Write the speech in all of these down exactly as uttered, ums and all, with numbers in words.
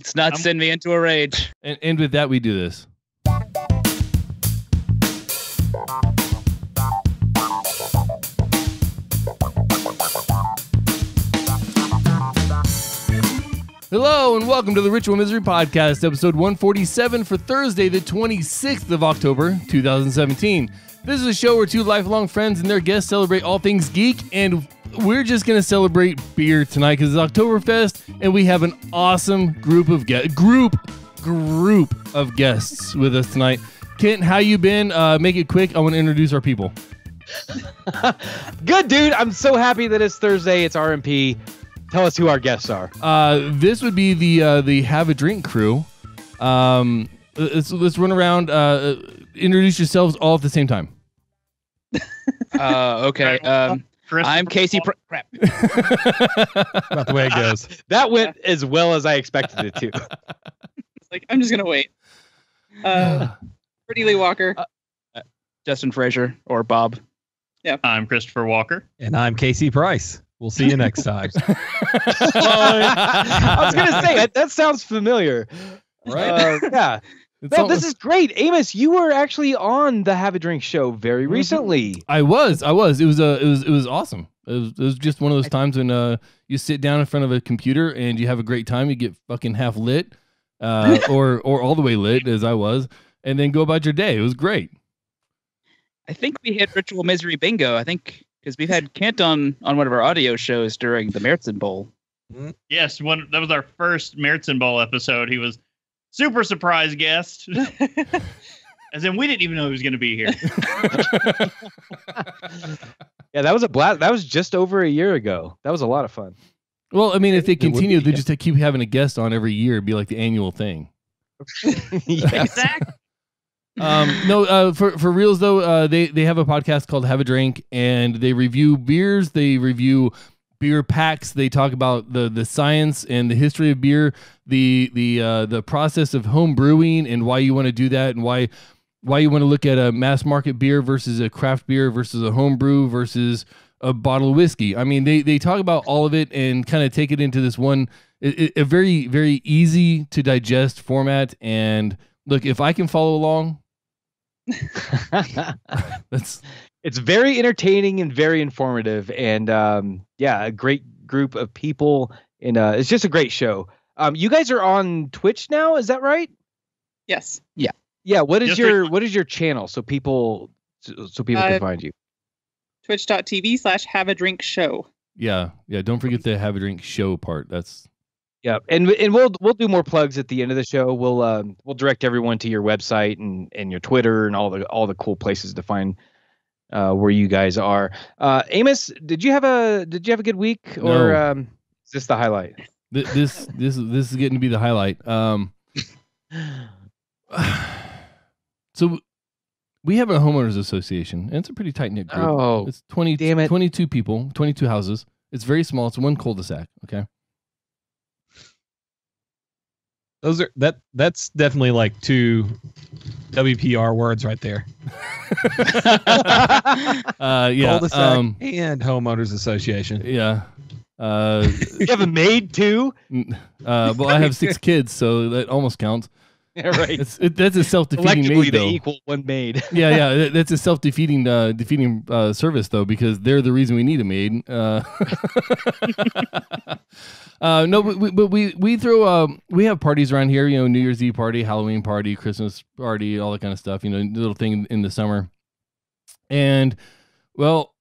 Let's not I'm, send me into a rage. And, and with that, we do this. Hello and welcome to the Ritual Misery Podcast, episode one forty-seven for Thursday, the twenty-sixth of October, two thousand seventeen. This is a show where two lifelong friends and their guests celebrate all things geek, and we're just going to celebrate beer tonight because it's Oktoberfest, and we have an awesome group of guests, group, group of guests with us tonight. Kent, how you been? Uh, make it quick. I want to introduce our people. Good, dude. I'm so happy that it's Thursday. It's R M P. Tell us who our guests are. Uh, this would be the uh, the Have a Drink crew. Um, let's, let's run around. Uh, introduce yourselves all at the same time. Uh, okay. Um, I'm Casey. Pre Crap. Not the way it goes. Uh, that went as well as I expected it to. It's like, I'm just going to wait. Uh, Pretty Lee Walker. Uh, Justin Frazier or Bob. Yeah. I'm Christopher Walker. And I'm Casey Price. We'll see you next time. I was gonna say that, that sounds familiar, right? Uh, yeah, Man, this is great, Amos. You were actually on the Have a Drink show very recently. I was, I was. It was a, uh, it was, it was awesome. It was, it was just one of those times when uh, you sit down in front of a computer and you have a great time. You get fucking half lit, uh, or or all the way lit as I was, and then go about your day. It was great. I think we hit Ritual Misery bingo. I think. Because we've had Kent on, on one of our audio shows during the Meritzen Bowl. Yes, one that was our first Meritzen Bowl episode. He was super surprise guest. As in, we didn't even know he was going to be here. Yeah, that was a blast. That was just over a year ago. That was a lot of fun. Well, I mean, if they continue, they just keep having a guest on every year. It'd be like the annual thing. Yeah. Exactly. Um, no, uh, for, for reals though, uh, they, they have a podcast called Have a Drink, and they review beers. They review beer packs. They talk about the, the science and the history of beer, the, the, uh, the process of home brewing and why you want to do that and why, why you want to look at a mass market beer versus a craft beer versus a home brew versus a bottle of whiskey. I mean, they, they talk about all of it and kind of take it into this one, a, a very, very easy to digest format. And look, if I can follow along, that's it's very entertaining and very informative, and um yeah, a great group of people, and uh it's just a great show. Um you guys are on Twitch now, is that right? Yes. Yeah. Yeah. What is just your what is your channel so people so people uh, can find you? Twitch dot T V slash have a drink show. Yeah, yeah, don't forget the Have a Drink show part. That's yeah, and and we'll we'll do more plugs at the end of the show. We'll um we'll direct everyone to your website and and your Twitter and all the all the cool places to find uh, where you guys are. Uh, Amos, did you have a did you have a good week, or no. um, is this the highlight? This this this, this is getting to be the highlight. Um, so we have a homeowners association, and it's a pretty tight knit group. Oh, it's twenty damn it. twenty-two people, twenty-two houses. It's very small. It's one cul-de-sac. Okay. Those are that. That's definitely like two W P R words right there. uh, yeah, um, and homeowners association. Yeah, uh, you have a maid too. Uh, well, I have six kids, so that almost counts. Yeah, right. It's, it, that's a self-defeating maid, though. They equal one maid. Yeah, yeah. That, that's a self-defeating uh, defeating uh, service, though, because they're the reason we need a maid. Uh, uh, no, but we, but we we throw um, we have parties around here. You know, New Year's Eve party, Halloween party, Christmas party, all that kind of stuff. You know, little thing in the summer. And well,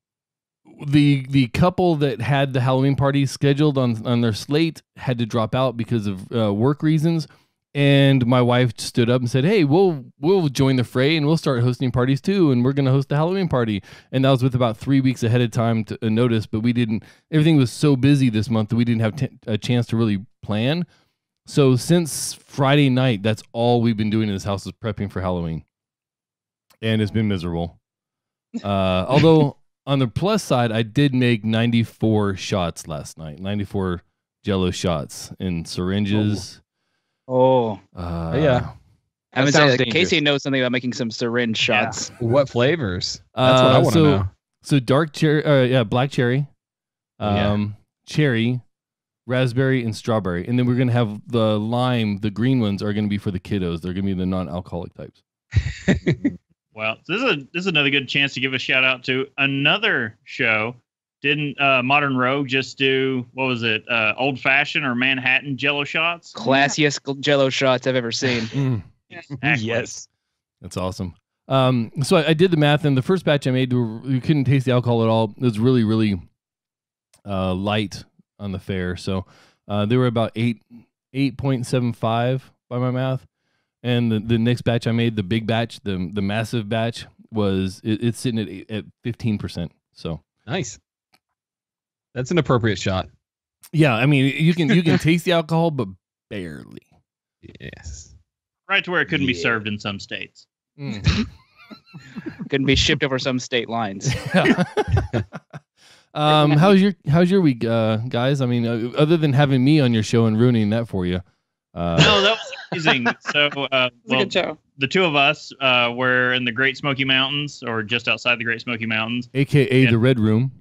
the the couple that had the Halloween party scheduled on on their slate had to drop out because of uh, work reasons. And my wife stood up and said, "Hey, we'll we'll join the fray and we'll start hosting parties too, and we're going to host the Halloween party." And that was with about three weeks ahead of time to uh, notice, but we didn't. Everything was so busy this month that we didn't have t a chance to really plan. So since Friday night, that's all we've been doing in this house is prepping for Halloween, and it's been miserable. Uh, although on the plus side, I did make ninety-four shots last night, ninety-four Jello shots in syringes. Oh. Oh, uh, yeah. I would say Casey knows something about making some syringe shots. Yeah. What flavors? That's uh, what I want to so, know. So dark cherry, uh, yeah, black cherry, um, yeah. cherry, raspberry, and strawberry. And then we're going to have the lime. The green ones are going to be for the kiddos. They're going to be the non-alcoholic types. Well, this is a, this is another good chance to give a shout out to another show. Didn't uh, Modern Rogue just do, what was it, uh, Old Fashioned or Manhattan Jello shots? Classiest Jello shots I've ever seen. Mm. Yes. yes. That's awesome. Um, so I, I did the math, and the first batch I made, you couldn't taste the alcohol at all. It was really, really uh, light on the fare. So uh, they were about eight, eight point seven five by my math. And the, the next batch I made, the big batch, the the massive batch, was it, it's sitting at, at fifteen percent. So nice. That's an appropriate shot. Yeah, I mean, you can you can taste the alcohol, but barely. Yes. Right to where it couldn't yeah. be served in some states. Mm. Couldn't be shipped over some state lines. Yeah. um, how's your how's your week, uh, guys? I mean, uh, other than having me on your show and ruining that for you. Uh... No, that was amazing. So, uh, well, good show. The two of us uh, were in the Great Smoky Mountains, or just outside the Great Smoky Mountains, aka and the Red Room.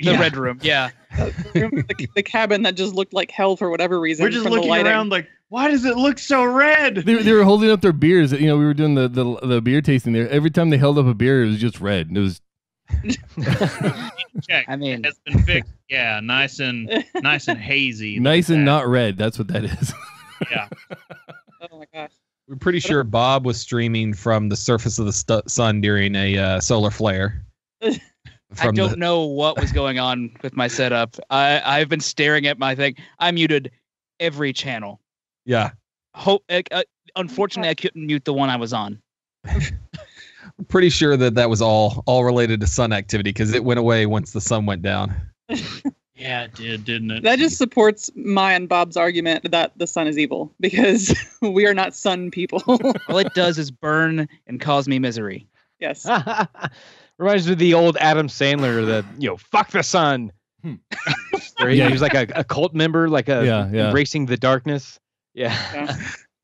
The yeah. Red Room, yeah. Uh, the, room, the, the cabin that just looked like hell for whatever reason. We're just looking around like, why does it look so red? They, they were holding up their beers. You know, we were doing the, the the beer tasting there. Every time they held up a beer, it was just red. It was. Check. I mean, it's been fixed. Yeah, nice and nice and hazy. Nice and that. Not red. That's what that is. Yeah. Oh my gosh. We're pretty sure Bob was streaming from the surface of the st sun during a uh, solar flare. I don't the... know what was going on with my setup. I, I've been staring at my thing. I muted every channel. Yeah. Ho uh, unfortunately, I couldn't mute the one I was on. I'm pretty sure that that was all all related to sun activity because it went away once the sun went down. Yeah, it did, didn't it? That just supports my and Bob's argument that the sun is evil because we are not sun people. All it does is burn and cause me misery. Yes. Reminds me of the old Adam Sandler that, you know, fuck the sun. Hmm. Where he, yeah. he was like a, a cult member, like a yeah, yeah. embracing the darkness. Yeah.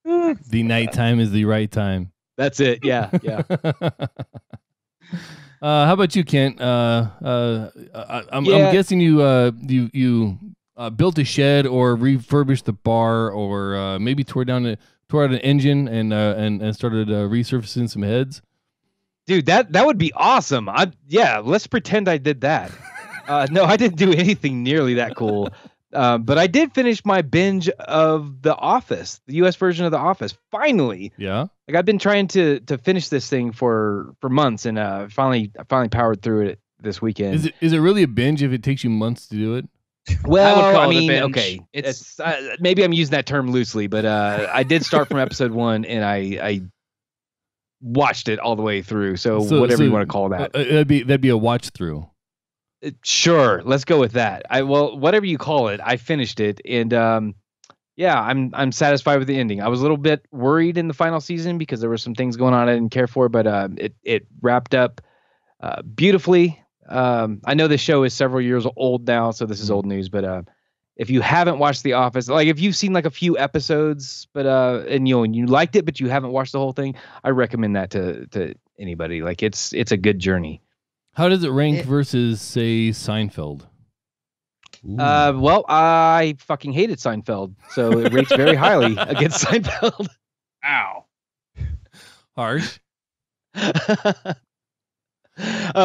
yeah. The nighttime is the right time. That's it. Yeah. Yeah. uh, how about you, Kent? Uh, uh, I, I'm, yeah. I'm guessing you uh, you, you uh, built a shed or refurbished the bar or uh, maybe tore down a, tore out an engine and uh, and, and started uh, resurfacing some heads. Dude, that that would be awesome. I yeah, let's pretend I did that. Uh, no, I didn't do anything nearly that cool, uh, but I did finish my binge of The Office, the U S version of The Office. Finally, yeah. Like I've been trying to to finish this thing for for months, and uh, finally, I finally powered through it this weekend. Is it is it really a binge if it takes you months to do it? Well, I, would call I mean, it okay, it's, it's uh, maybe I'm using that term loosely, but uh, I did start from episode one, and I I. watched it all the way through, so, so whatever so, you want to call that. Uh, it'd be that'd be a watch through. It, sure, let's go with that. I well, whatever you call it, I finished it, and um, yeah, I'm I'm satisfied with the ending. I was a little bit worried in the final season because there were some things going on I didn't care for, but um, it it wrapped up uh, beautifully. Um, I know this show is several years old now, so this is old news, but uh, if you haven't watched The Office, like if you've seen like a few episodes, but uh, and you know, and you liked it, but you haven't watched the whole thing, I recommend that to to anybody. Like it's it's a good journey. How does it rank it, versus say Seinfeld? Ooh. Uh, well, I fucking hated Seinfeld, so it rates very highly against Seinfeld. Ow, harsh. uh,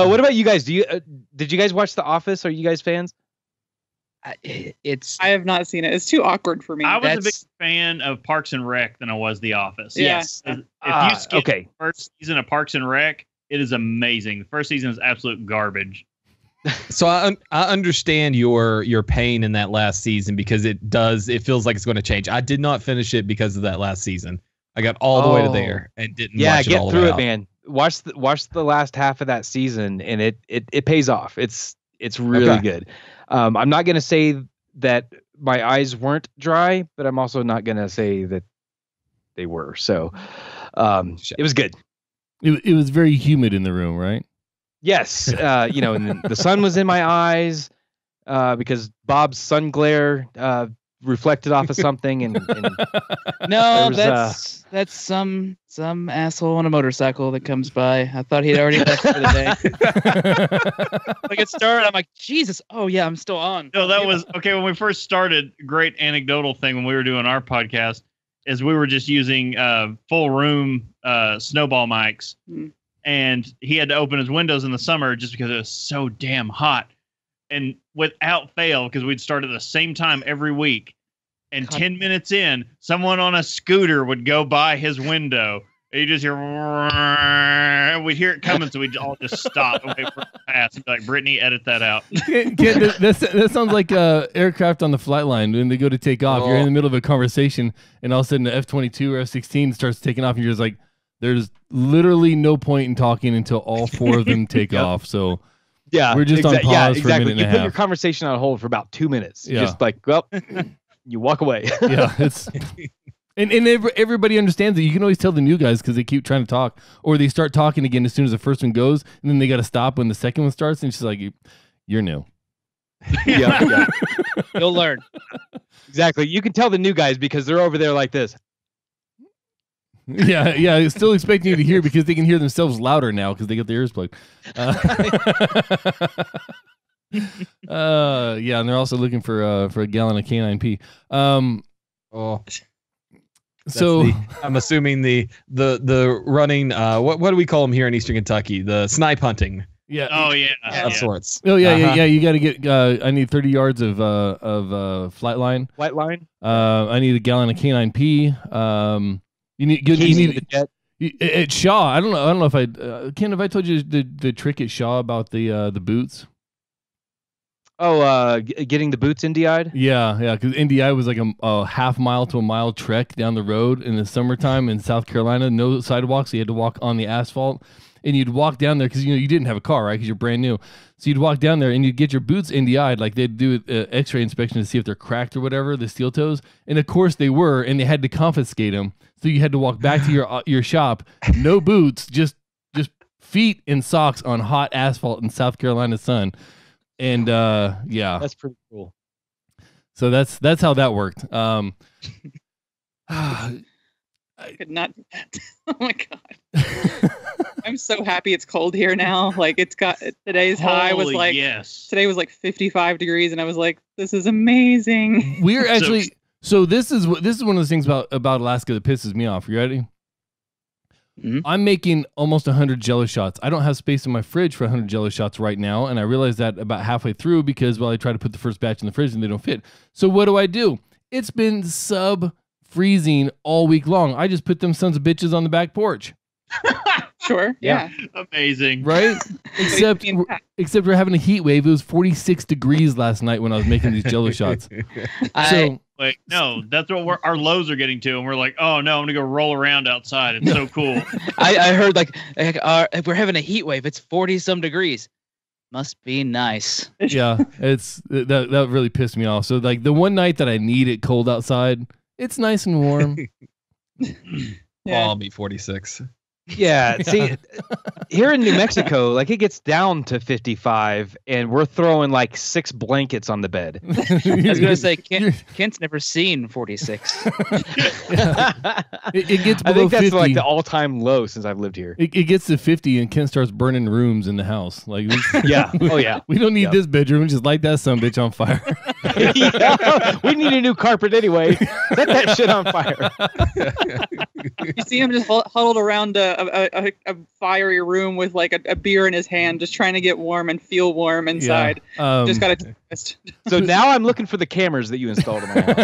what about you guys? Do you uh, did you guys watch The Office? Are you guys fans? It's I have not seen it. It's too awkward for me. I was That's, a big fan of Parks and Rec than I was The Office. Yes. Yeah. If uh, you skip okay. the first season of Parks and Rec, it is amazing. The first season is absolute garbage. So I un I understand your your pain in that last season because it does it feels like it's going to change. I did not finish it because of that last season. I got all the oh. way to there and didn't yeah, watch it all the way. Yeah, get through it, man. Watch the watch the last half of that season and it it it pays off. It's it's really okay. good. Um, I'm not going to say that my eyes weren't dry, but I'm also not going to say that they were. So um, it was good. It, it was very humid in the room, right? Yes. Uh, you know, and the sun was in my eyes uh, because Bob's sun glare uh, reflected off of something. And, and no, was, that's... Uh, that's some some asshole on a motorcycle that comes by. I thought he'd already left for the day. Like it started, I'm like, Jesus, oh yeah, I'm still on. No, that was okay. When we first started, great anecdotal thing when we were doing our podcast is we were just using uh, full room uh, snowball mics, mm. and he had to open his windows in the summer just because it was so damn hot. And without fail, because we'd start at the same time every week. And God. ten minutes in, someone on a scooter would go by his window. And you just hear, and we'd hear it coming, so we'd all just stop and wait for it to pass. We'd be like, Brittany, edit that out. Get, get, that, that's, that sounds like uh, aircraft on the flight line. When they go to take off, oh. you're in the middle of a conversation, and all of a sudden the F twenty-two or F sixteen starts taking off, and you're just like, there's literally no point in talking until all four of them take yep. off. So... Yeah, we're just exa- on pause yeah, exactly. for a minute and you a put half. Your conversation on hold for about two minutes. Yeah. Just like, well, you walk away. yeah, it's and and every, everybody understands it. You can always tell the new guys because they keep trying to talk, or they start talking again as soon as the first one goes, and then they got to stop when the second one starts. And she's like, "You're new." yeah, yeah. You'll learn. Exactly. You can tell the new guys because they're over there like this. Yeah, yeah, still expecting you to hear because they can hear themselves louder now because they got their ears plugged. Uh, uh, yeah, and they're also looking for uh, for a gallon of canine pee. Um, oh, so the, I'm assuming the the the running. Uh, what what do we call them here in Eastern Kentucky? The snipe hunting. Yeah. Oh yeah. Of yeah. sorts. Oh yeah, uh-huh. yeah, yeah. You got to get. Uh, I need thirty yards of uh, of uh, flight line. Flight line. Uh, I need a gallon of canine pee. Um. You need. You, you need. At Shaw, I don't know. I don't know if I uh, Ken. Have I told you the the trick at Shaw about the uh, the boots? Oh, uh, g- getting the boots N D I'd. Yeah, yeah. Because N D I was like a, a half mile to a mile trek down the road in the summertime in South Carolina. No sidewalks. So you had to walk on the asphalt, and you'd walk down there because you know you didn't have a car, right? Because you're brand new. So you'd walk down there and you'd get your boots N D I'd, like they'd do an X-ray inspection to see if they're cracked or whatever, the steel toes. And of course they were, and they had to confiscate them. So you had to walk back to your uh, your shop, no boots, just just feet and socks on hot asphalt in South Carolina sun, and uh, yeah, that's pretty cool. So that's that's how that worked. Um, I could not do that. Oh my god! I'm so happy it's cold here now. Like it's got today's Holy high was like yes. today was like fifty-five degrees, and I was like, this is amazing. We're actually. So- So this is this is one of the things about, about Alaska that pisses me off. You ready? Mm-hmm. I'm making almost one hundred Jello shots. I don't have space in my fridge for one hundred Jello shots right now, and I realized that about halfway through because, well, I try to put the first batch in the fridge and they don't fit. So what do I do? It's been sub-freezing all week long. I just put them sons of bitches on the back porch. Sure. Yeah. yeah. Amazing. Right? except we're, except we're having a heat wave. It was forty-six degrees last night when I was making these Jello shots. I, so like no, that's what we're, our lows are getting to, and we're like, oh no, I'm gonna go roll around outside. It's so cool. I, I heard like, like uh, we're having a heat wave. It's forty some degrees. Must be nice. Yeah, it's that that really pissed me off. So like the one night that I need it cold outside, it's nice and warm. yeah. Well, I'll be forty-six. Yeah, see, here in New Mexico, like it gets down to fifty-five, and we're throwing like six blankets on the bed. I was gonna say, Kent, Kent's never seen forty-six. yeah. it, it gets. Below I think that's fifty. Like the all-time low since I've lived here. It, it gets to fifty, and Kent starts burning rooms in the house. Like, we, yeah, oh yeah, we don't need yep. this bedroom. We just light that sumbitch on fire. yeah. We need a new carpet anyway. Set that shit on fire. You see him just huddled around a. A, a, a fiery room with like a, a beer in his hand, just trying to get warm and feel warm inside. Yeah, um, just got a twist. So now I'm looking for the cameras that you installed in my house.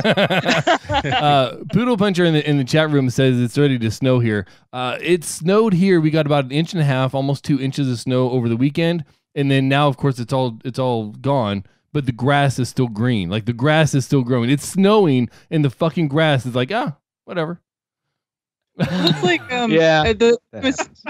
uh, Poodle Puncher in the in the chat room says it's ready to snow here. Uh, it snowed here. We got about an inch and a half, almost two inches of snow over the weekend, and then now, of course, it's all it's all gone. But the grass is still green. Like the grass is still growing. It's snowing, and the fucking grass is like ah, whatever. It's like um, yeah, the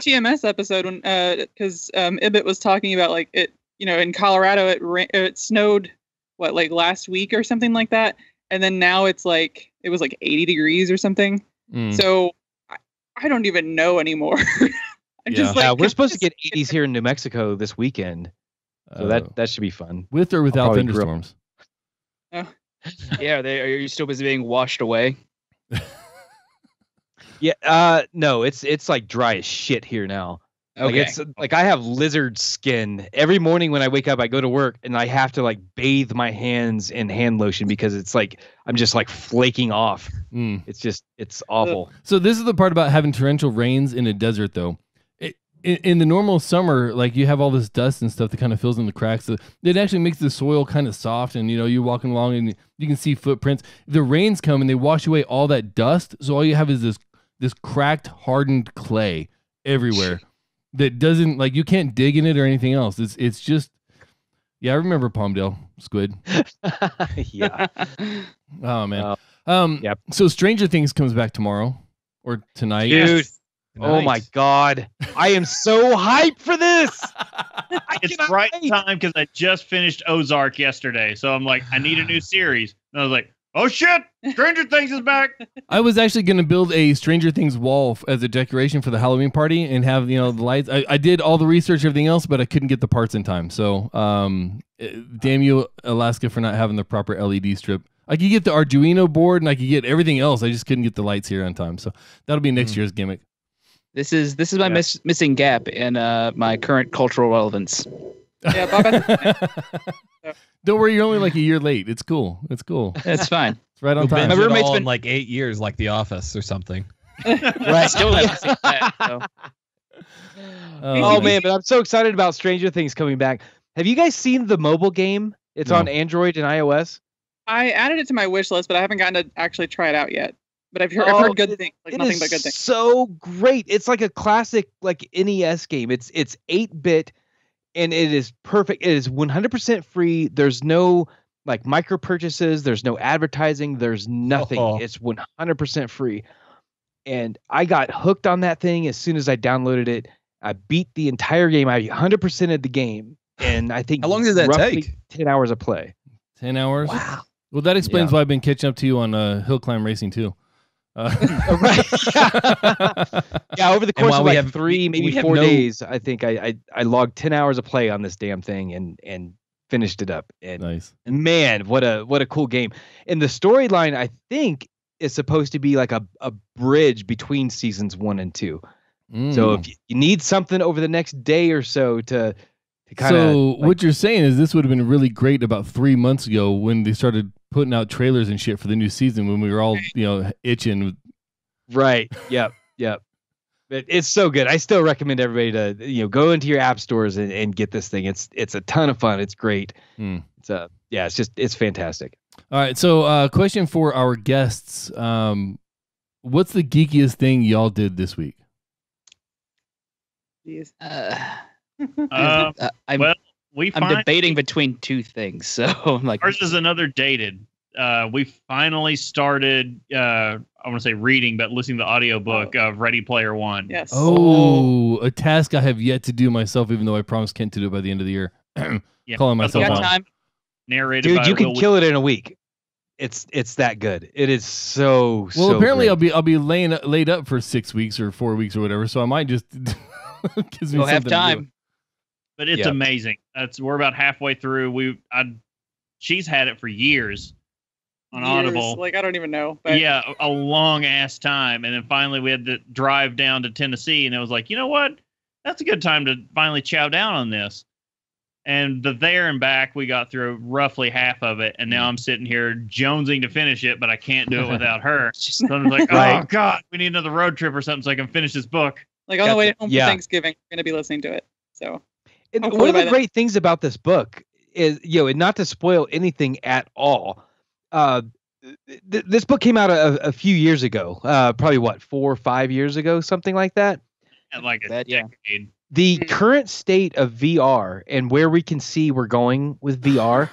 T M S episode when because uh, um, Ibbot was talking about like it, you know, in Colorado it ra- it snowed what like last week or something like that, and then now it's like it was like eighty degrees or something. Mm. So I, I don't even know anymore. I'm yeah. just like yeah, we're supposed to get eighties here in New Mexico this weekend, so uh, that that should be fun with or without thunderstorms. Oh. yeah, they, are you still busy being washed away? Yeah, uh, no, it's it's like dry as shit here now. Okay. Like, it's, like I have lizard skin. Every morning when I wake up, I go to work and I have to like bathe my hands in hand lotion because it's like I'm just like flaking off. Mm. It's just it's awful. So this is the part about having torrential rains in a desert, though. It, in, in the normal summer, like you have all this dust and stuff that kind of fills in the cracks. It actually makes the soil kind of soft, and you know you're walking along and you can see footprints. The rains come and they wash away all that dust, so all you have is this this cracked, hardened clay everywhere. That doesn't, like, you can't dig in it or anything else. It's it's just, yeah, I remember Palmdale, squid. Yeah. Oh, man. Uh, um, yep. So Stranger Things comes back tomorrow or tonight. Dude. Nice. Oh, my God. I am so hyped for this. It's right wait. time because I just finished Ozark yesterday. So I'm like, I need a new series. And I was like, oh, shit. Stranger Things is back. I was actually going to build a Stranger Things wall as a decoration for the Halloween party and have, you know, the lights. I, I did all the research, everything else, but I couldn't get the parts in time. So, um, damn you, Alaska, for not having the proper L E D strip. I could get the Arduino board and I could get everything else. I just couldn't get the lights here on time. So that'll be next mm. year's gimmick. This is this is my yeah. miss, missing gap in uh, my current cultural relevance. Yeah, Bob. Don't worry, you're only like a year late. It's cool. It's cool. It's fine. It's right on time. My roommate's been in like eight years, like The Office or something. Right. Still haven't seen that. So. Oh, oh man, but I'm so excited about Stranger Things coming back. Have you guys seen the mobile game? It's no. on Android and iOS. I added it to my wish list, but I haven't gotten to actually try it out yet. But I've heard, oh, I've heard good it, things. Like it nothing is but good things. So great. It's like a classic like N E S game. It's it's eight bit. And it is perfect. It is one hundred percent free. There's no like micro purchases. There's no advertising. There's nothing. Uh-oh. It's one hundred percent free. And I got hooked on that thing as soon as I downloaded it. I beat the entire game. I one hundred percented the game. And I think how long did that take? ten hours of play. ten hours? Wow. Well, that explains yeah. why I've been catching up to you on uh, Hill Climb Racing too. Uh, right. Yeah, over the course of like have, three, maybe four no... days, I think I, I I logged ten hours of play on this damn thing and and finished it up. And, nice. And man, what a what a cool game! And the storyline, I think, is supposed to be like a a bridge between seasons one and two. Mm. So if you, you need something over the next day or so to to kind of. So like, what you're saying is this would have been really great about three months ago when they started putting out trailers and shit for the new season when we were all, you know, itching. Right. Yep. Yep. It, it's so good. I still recommend everybody to, you know, go into your app stores and, and get this thing. It's, it's a ton of fun. It's great. Mm. It's a, yeah, it's just, it's fantastic. All right. So uh question for our guests. Um, what's the geekiest thing y'all did this week? Uh, uh, I'm, well, We I'm debating between two things, so I'm like. Ours is another dated. Uh, we finally started. Uh, I want to say reading, but listening to the audiobook oh. of Ready Player One. Yes. Oh, a task I have yet to do myself, even though I promised Kent to do it by the end of the year. Yeah. Calling myself out. Time. Narrated. Dude, by you can kill it in a week. It's it's that good. It is so. Well, so apparently great. I'll be I'll be laying laid up for six weeks or four weeks or whatever, so I might just. Gives me you'll have time. But it's yep. amazing. That's we're about halfway through. We I, she's had it for years on years, Audible. Like I don't even know. But. Yeah, a, a long ass time, and then finally we had to drive down to Tennessee, and it was like, you know what? That's a good time to finally chow down on this. And the there and back, we got through roughly half of it, and now I'm sitting here jonesing to finish it, but I can't do it without her. So I'm like, right. oh god, we need another road trip or something so I can finish this book. Like on got the way home yeah. for Thanksgiving, we're gonna be listening to it. So. And one of the great it. things about this book is, you know, and not to spoil anything at all, uh, th this book came out a, a few years ago, uh, probably what, four or five years ago, something like that. And like a that, decade. Yeah. The current state of V R and where we can see we're going with V R,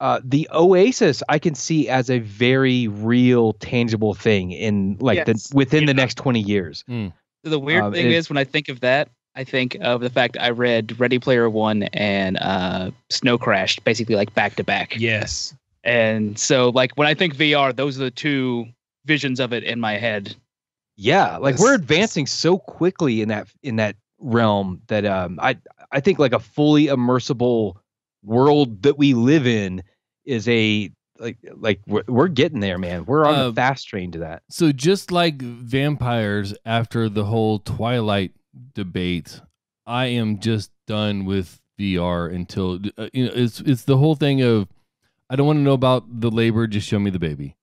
uh, the Oasis I can see as a very real, tangible thing in like yes. the, within yeah. the next twenty years. Mm. The weird um, thing is when I think of that, I think of the fact I read Ready Player One and uh, Snow Crash basically like back to back. Yes. And so like when I think V R, those are the two visions of it in my head. Yeah, like that's, we're advancing so quickly in that in that realm that um, I I think like a fully immersible world that we live in is a like like we're, we're getting there, man. We're on uh, the fast train to that. So just like vampires after the whole Twilight debate, I am just done with V R until uh, you know it's it's the whole thing of I don't want to know about the labor, just show me the baby.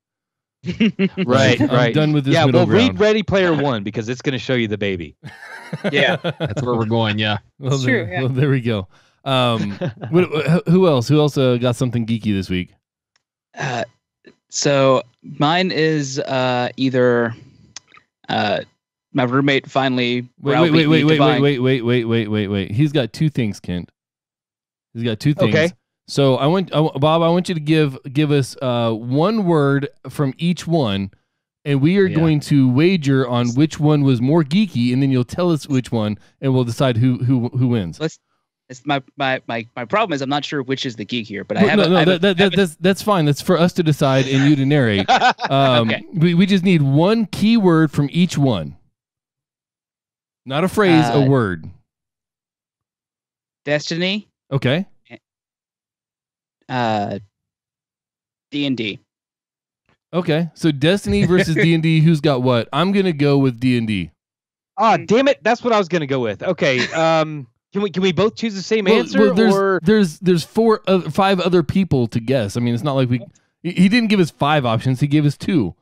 Right, I'm right. Done with this. Yeah, well, ground. Read Ready Player One because it's going to show you the baby. Yeah, that's where we're going. Yeah, well, it's there, true. Yeah. Well, there we go. Um, what, who else? Who else uh, got something geeky this week? Uh, so mine is uh, either uh, my roommate finally. Wait, wait, wait, wait, wait, wait, wait, wait, wait, wait, wait, wait. He's got two things, Kent. He's got two things. Okay. So I want uh, Bob. I want you to give give us uh, one word from each one, and we are yeah. going to wager on which one was more geeky, and then you'll tell us which one, and we'll decide who who who wins. Let's. It's my, my my my problem is I'm not sure which is the geekier, but I have no, a, no I have that, a, that, have that's, that's fine. That's for us to decide and you to narrate. Um, okay. We we just need one key word from each one, not a phrase, uh, a word. Destiny. Okay. Uh, D and D. Okay, so Destiny versus D and D. Who's got what? I'm gonna go with D and D. Ah, damn it! That's what I was gonna go with. Okay. Um. Can we can we both choose the same well, answer? Well, there's, or there's there's four uh, five other people to guess. I mean, it's not like we he didn't give us five options. He gave us two.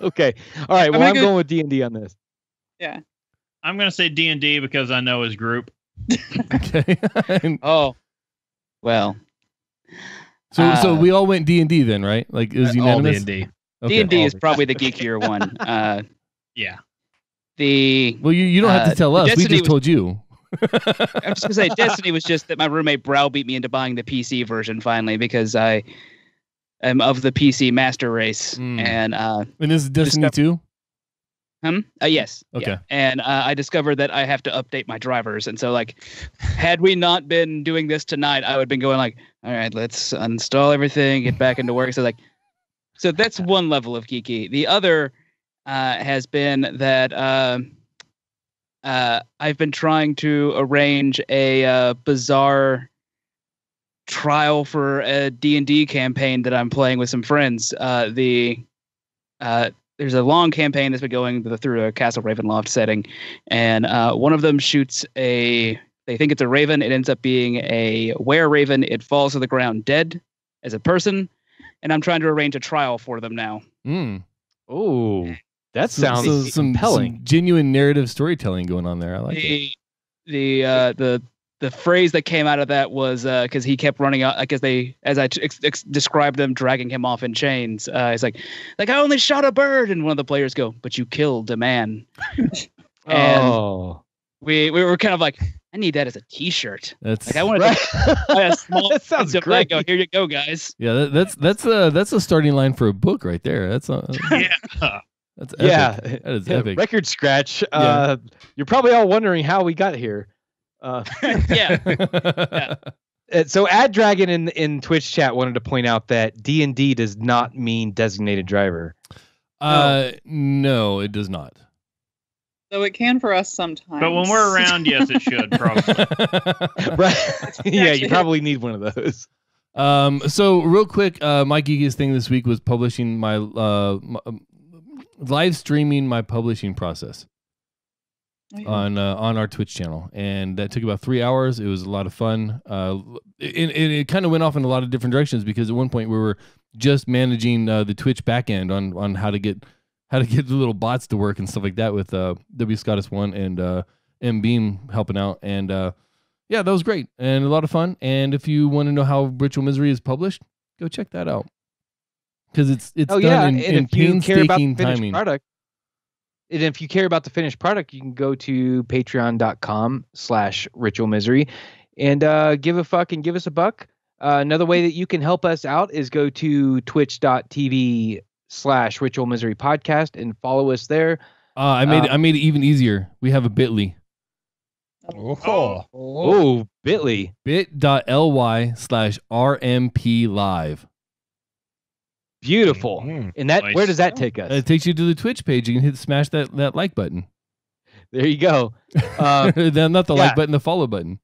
Okay. All right. Well, I'm, I'm go- going with D and D on this. Yeah. I'm gonna say D and D because I know his group. Okay. And, oh. Well. So uh, so we all went D and D then, right? Like it was unanimous. All D and D. Okay. D and D all is probably the geekier one. Uh, yeah. The well, you you don't uh, have to tell us. Destiny we just was- told you. I was gonna say Destiny was just that my roommate browbeat me into buying the P C version finally because I am of the P C master race mm. and uh and this is Destiny two? Um uh, yes. Okay. Yeah. And uh, I discovered that I have to update my drivers, and so like had we not been doing this tonight, I would have been going like, all right, let's uninstall everything, get back into work. So like so that's one level of geeky. The other uh has been that uh Uh, I've been trying to arrange a uh, bizarre trial for a D and D campaign that I'm playing with some friends. Uh, the uh, there's a long campaign that's been going through a Castle Ravenloft setting, and uh, one of them shoots a. They think it's a raven. It ends up being a were-raven. It falls to the ground dead as a person, and I'm trying to arrange a trial for them now. Mm. Ooh. That sounds so, some, compelling. Some genuine narrative storytelling going on there. I like the, it. The uh, the the phrase that came out of that was because uh, he kept running out. I guess they, as I ex- ex- described them dragging him off in chains. Uh, it's like, like I only shot a bird, and one of the players go, "But you killed a man." And oh, we we were kind of like, I need that as a T-shirt. That's like I want right. to buy a small. That sounds great. Go, here you go, guys. Yeah, that, that's that's a that's a starting line for a book right there. That's a, yeah. That's epic. Yeah, that is epic. Record scratch. Yeah. Uh, you're probably all wondering how we got here. Uh, yeah. yeah. So, Ad Dragon in in Twitch chat wanted to point out that D and D does not mean designated driver. Uh, no, no it does not. So it can for us sometimes. But when we're around, yes, it should probably. Right? Yeah, you probably need one of those. Um. So real quick, uh, my geekiest thing this week was publishing my uh. My, live streaming my publishing process yeah. on uh, on our Twitch channel, and that took about three hours. It was a lot of fun. Uh, it it, it kind of went off in a lot of different directions because at one point we were just managing uh, the Twitch backend on on how to get how to get the little bots to work and stuff like that with uh, W Scottus One and uh, M Beam helping out, and uh, yeah, that was great and a lot of fun. And if you want to know how Ritual Misery is published, go check that out. Because it's it's oh, done yeah. in, in painstaking timing. Product, and if you care about the finished product, you can go to patreon dot com slash ritual misery and uh, give a fuck and give us a buck. Uh, another way that you can help us out is go to twitch dot t v slash ritual misery podcast and follow us there. Uh, I made uh, I made it even easier. We have a Bitly. Oh, oh. oh Bitly. bit dot l y slash r m p live Beautiful. Mm, and that nice. Where does that take us? It takes you to the Twitch page. You can hit smash that, that like button. There you go. Uh, Not the yeah. like button, the follow button.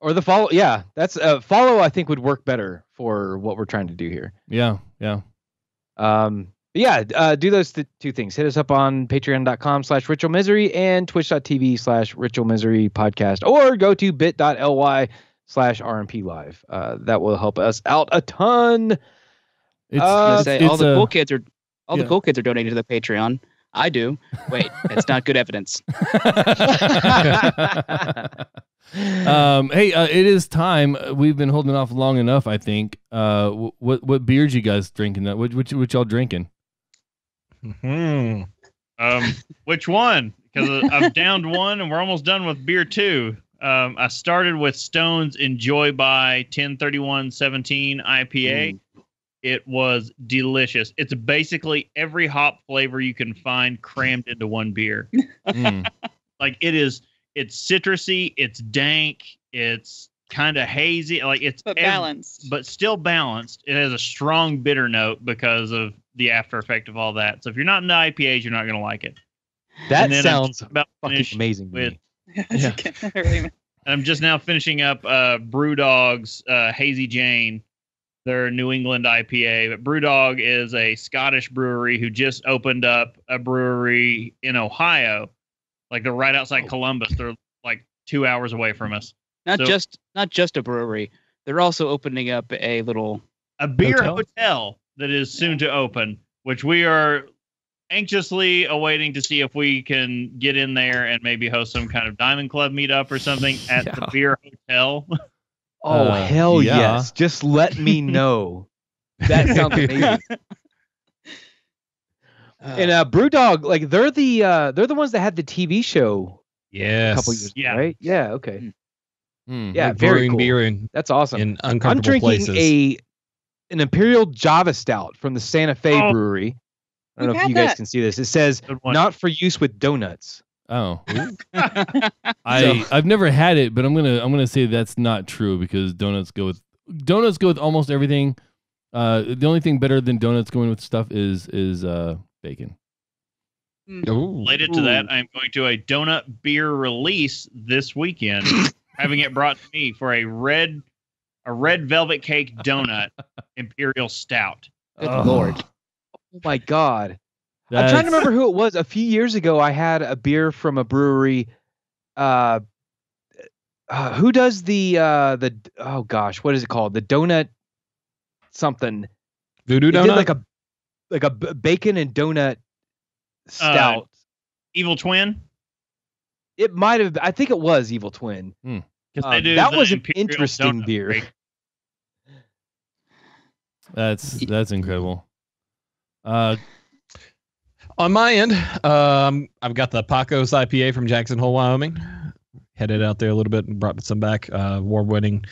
Or the follow. Yeah, that's uh, follow, I think, would work better for what we're trying to do here. Yeah. Yeah. Um. Yeah. Uh, do those th- two things. Hit us up on patreon.com slash ritual misery and twitch.tv slash ritual misery podcast, or go to bit.ly slash RMP live. Uh, that will help us out a ton. It's, uh, it's, say, it's all the a, cool kids are all yeah. the cool kids are donating to the Patreon. I do. Wait, that's not good evidence. Um, hey, uh, it is time. We've been holding off long enough, I think. Uh, what what beers you guys drinking? That which which which y'all drinking? Hmm. Um, which one? Because I've downed one, and we're almost done with beer two. Um, I started with Stone's Enjoy by ten thirty-one seventeen I P A. Mm. It was delicious. It's basically every hop flavor you can find crammed into one beer. Mm. Like it is. It's citrusy, it's dank, it's kind of hazy, like it's but balanced, ev- but still balanced. It has a strong bitter note because of the after effect of all that. So if you're not into I P As, you're not going to like it. That sounds about fucking amazing. With, to me. Yeah. I'm just now finishing up uh, BrewDog's uh, Hazy Jane, their New England I P A. But BrewDog is a Scottish brewery who just opened up a brewery in Ohio. Like they're right outside oh. Columbus. They're like two hours away from us. Not so, just not just a brewery. They're also opening up a little a beer hotel, hotel that is soon yeah. to open, which we are anxiously awaiting to see if we can get in there and maybe host some kind of Diamond Club meetup or something at yeah. the beer hotel. Oh uh, hell yeah. yes! Just let me know. That sounds amazing. Uh, and uh, BrewDog, like they're the uh, they're the ones that had the T V show. Yes. A couple years yeah. ago, right? Yeah. Okay. Mm, yeah. Very cool. Beer in, that's awesome. In uncomfortable I'm drinking places. a an Imperial Java Stout from the Santa Fe oh. Brewery. I don't We've know if you that. guys can see this. It says not for use with donuts. Oh. I I've never had it, but I'm gonna I'm gonna say that's not true because donuts go with donuts go with almost everything. Uh, the only thing better than donuts going with stuff is is uh. bacon. Ooh. Related to that, I'm going to a donut beer release this weekend, having it brought to me for a red, a red velvet cake donut imperial stout. Good oh. Lord! Oh my God! That's... I'm trying to remember who it was. A few years ago, I had a beer from a brewery. Uh, uh who does the uh the oh gosh, what is it called? The donut something. Voodoo donut. Did like a. Like a b- bacon and donut stout. Uh, Evil Twin? It might have. I think it was Evil Twin. Mm. Um, that was an interesting beer. Break. That's that's incredible. Uh, On my end, um, I've got the Pacos I P A from Jackson Hole, Wyoming. Headed out there a little bit and brought some back. Uh, award-winning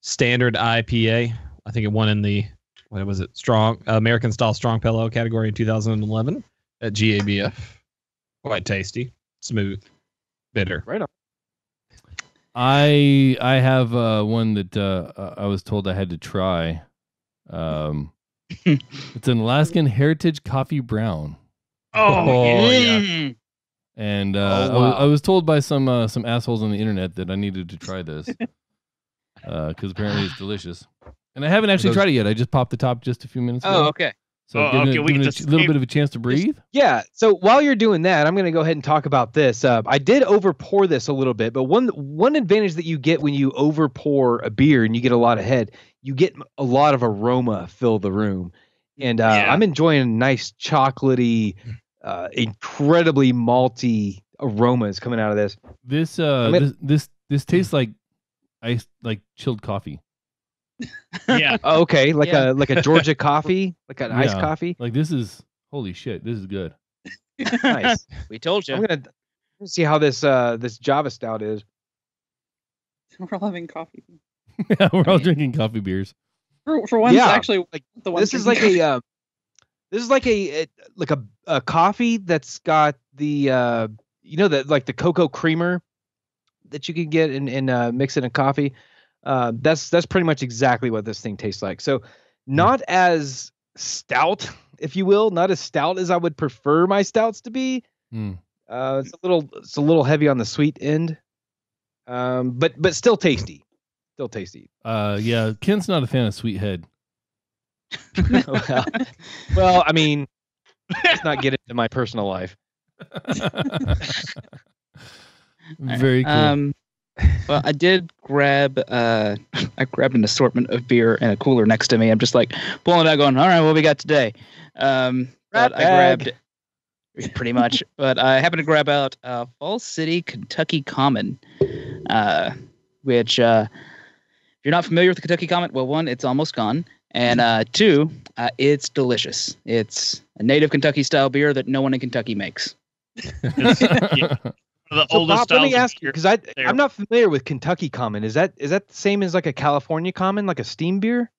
standard I P A. I think it won in the... What was it? Strong uh, American Style Strong Pillow category in two thousand eleven at G A B F. Quite tasty, smooth, bitter. Right on. I I have uh, one that uh, I was told I had to try. Um, it's an Alaskan Heritage Coffee Brown. Oh, oh yeah. yeah. And uh, oh, wow. I, was, I was told by some uh, some assholes on the internet that I needed to try this because uh, apparently it's delicious. And I haven't actually those... tried it yet. I just popped the top just a few minutes ago. Oh, okay. So oh, okay. It, we get a ch- little bit of a chance to breathe. Yeah. So while you're doing that, I'm going to go ahead and talk about this. Uh, I did over pour this a little bit, but one one advantage that you get when you over pour a beer and you get a lot of head, you get a lot of aroma fill the room. And uh, yeah. I'm enjoying a nice chocolatey, uh, incredibly malty aromas coming out of this. This uh, gonna... this, this this tastes like ice, like chilled coffee. Yeah. Oh, okay. Like yeah. a like a Georgia coffee, like an yeah. iced coffee. Like this is holy shit. This is good. Nice. We told you. I'm gonna see how this uh this Java Stout is. We're all having coffee. Yeah, we're I all mean, drinking coffee beers. For for once, yeah. actually, like the one. This is like a uh, this is like a, a like a, a coffee that's got the uh you know that like the cocoa creamer that you can get and and uh, mix in a coffee. Uh, that's that's pretty much exactly what this thing tastes like. So not as stout, if you will, not as stout as I would prefer my stouts to be. Mm. Uh, it's a little it's a little heavy on the sweet end, um, but but still tasty. still tasty. Uh, yeah, Ken's not a fan of Sweet Head. well, well, I mean, let's not get into my personal life. Very cool. Um, well, I did grab uh, I grabbed an assortment of beer and a cooler next to me. I'm just like pulling it out, going, "All right, what we got today?" Um, but I grabbed pretty much. But I happened to grab out uh, Falls City Kentucky Common, uh, which uh, if you're not familiar with the Kentucky Common, well, one, it's almost gone. And uh, two, uh, it's delicious. It's a native Kentucky style beer that no one in Kentucky makes. It's, yeah, the so oldest. Bob, let me ask you, because I there. I'm not familiar with Kentucky Common. Is that is that the same as like a California Common, like a steam beer?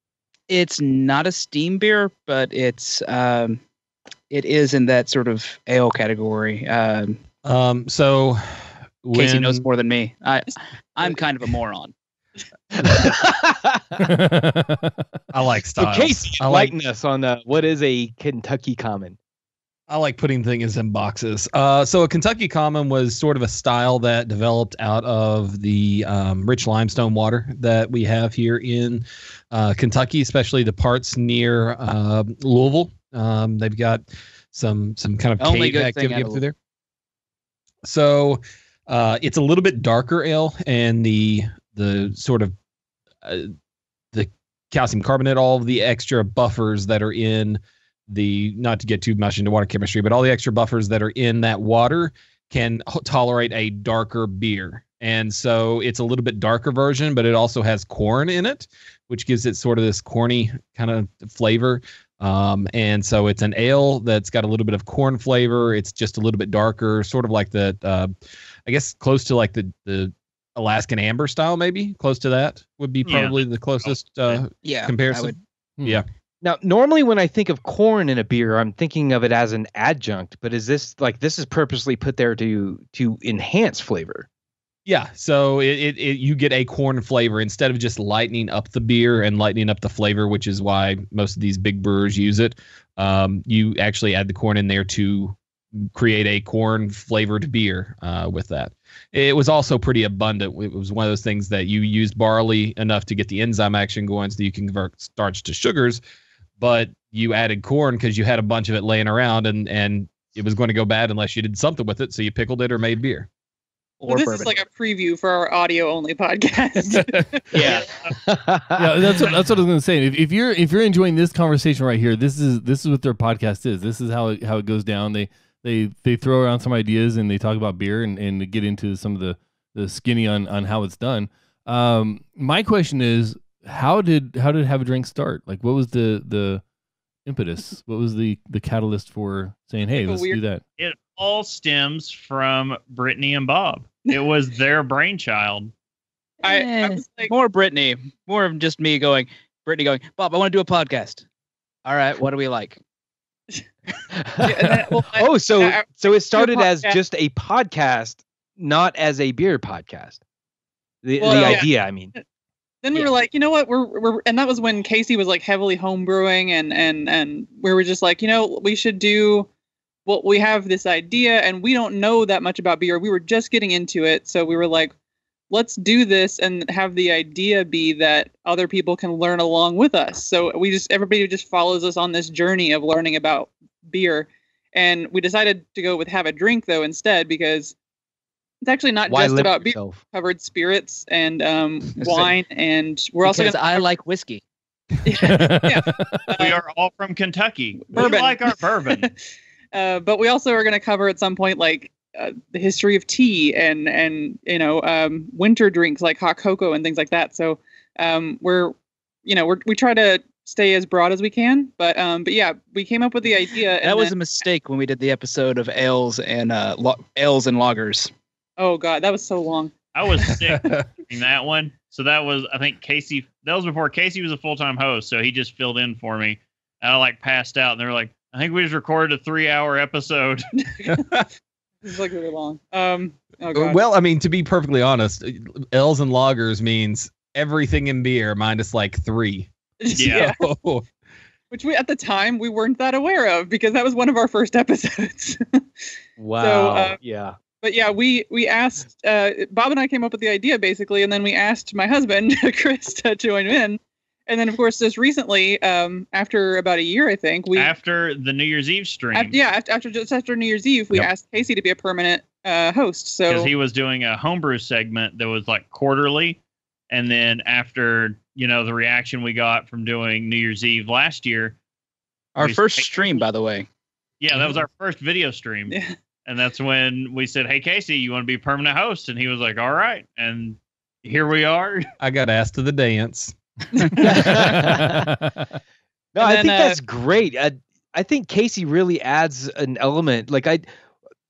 It's not a steam beer, but it's um, it is in that sort of ale category. Um, um so when... Casey knows more than me. I I'm kind of a moron. I like styles. So Casey, I like us on the, what is a Kentucky Common. I like putting things in boxes. Uh, so a Kentucky Common was sort of a style that developed out of the um, rich limestone water that we have here in uh, Kentucky, especially the parts near uh, Louisville. Um, they've got some some kind of cave activity up through there. So uh, it's a little bit darker ale, and the the sort of uh, the calcium carbonate, all of the extra buffers that are in the, not to get too much into water chemistry, but all the extra buffers that are in that water can h- tolerate a darker beer. And so it's a little bit darker version, but it also has corn in it, which gives it sort of this corny kind of flavor. Um, and so it's an ale that's got a little bit of corn flavor. It's just a little bit darker, sort of like the, uh, I guess close to like the, the, Alaskan Amber style, maybe close to that would be probably yeah. the closest uh, yeah, comparison. I would. Yeah. Now, normally when I think of corn in a beer, I'm thinking of it as an adjunct, but is this like, this is purposely put there to, to enhance flavor. Yeah. So it, it, it you get a corn flavor instead of just lightening up the beer and lightening up the flavor, which is why most of these big brewers use it. Um, you actually add the corn in there to create a corn flavored beer uh, with that. It was also pretty abundant. It was one of those things that you used barley enough to get the enzyme action going so that you can convert starch to sugars, but you added corn because you had a bunch of it laying around and, and it was going to go bad unless you did something with it. So you pickled it or made beer. Well, this bourbon is like a preview for our audio only podcast. yeah. yeah, that's what that's what I was gonna say. If, if you're if you're enjoying this conversation right here, this is this is what their podcast is. This is how it, how it goes down. They They they throw around some ideas and they talk about beer and, and get into some of the, the skinny on, on how it's done. Um, my question is how did how did Have a Drink start? Like, what was the the impetus? What was the, the catalyst for saying, hey, let's weird, do that? It all stems from Brittany and Bob. It was their brainchild. I, I was like, more Brittany, more of just me going. Brittany going, Bob, I want to do a podcast. All right, what do we like? yeah, that, well, I, oh, so I, so it started as just a podcast, not as a beer podcast. The, well, the yeah. idea, I mean. Then we yeah. were like, you know what? We're we're and that was when Casey was like heavily home brewing, and and and we were just like, you know, we should do. Well, we have this idea, and we don't know that much about beer. We were just getting into it, so we were like, let's do this and have the idea be that other people can learn along with us. So we just, everybody just follows us on this journey of learning about beer. And we decided to go with Have a Drink though instead, because it's actually not Why just about beer. Yourself? Covered spirits and um, wine. And we're because also gonna- I like whiskey. yeah. yeah. We are all from Kentucky. Bourbon. We like our bourbon. uh, but we also are going to cover at some point, like, Uh, the history of tea and and you know um, winter drinks like hot cocoa and things like that. So um, we're you know we we try to stay as broad as we can. But um, but yeah, we came up with the idea. That and was then, a mistake when we did the episode of ales and uh, lo- ales and lagers. Oh god, that was so long. I was sick in that one. So that was I think Casey. That was before Casey was a full time host. So he just filled in for me. And I like passed out, and they were like, I think we just recorded a three hour episode. It's like really long. Um, oh well, I mean, to be perfectly honest, L's and lagers means everything in beer minus like three. Yeah. yeah. Which we, at the time, we weren't that aware of because that was one of our first episodes. Wow. So, uh, yeah. But yeah, we we asked uh, Bob and I came up with the idea basically, and then we asked my husband Chris to join in, and then of course just recently, um, after about a year, I think we after the New Year's Eve stream, after, yeah, after, after just after New Year's Eve, we yep. asked Casey to be a permanent uh, host. So because he was doing a homebrew segment that was like quarterly, and then after you know the reaction we got from doing New Year's Eve last year, our first said, stream, by the way, yeah, that was our first video stream. Yeah. And that's when we said, hey, Casey, you want to be permanent host? And he was like, all right. And here we are. I got asked to the dance. no, and I then, think that's uh, great. I, I think Casey really adds an element. Like I,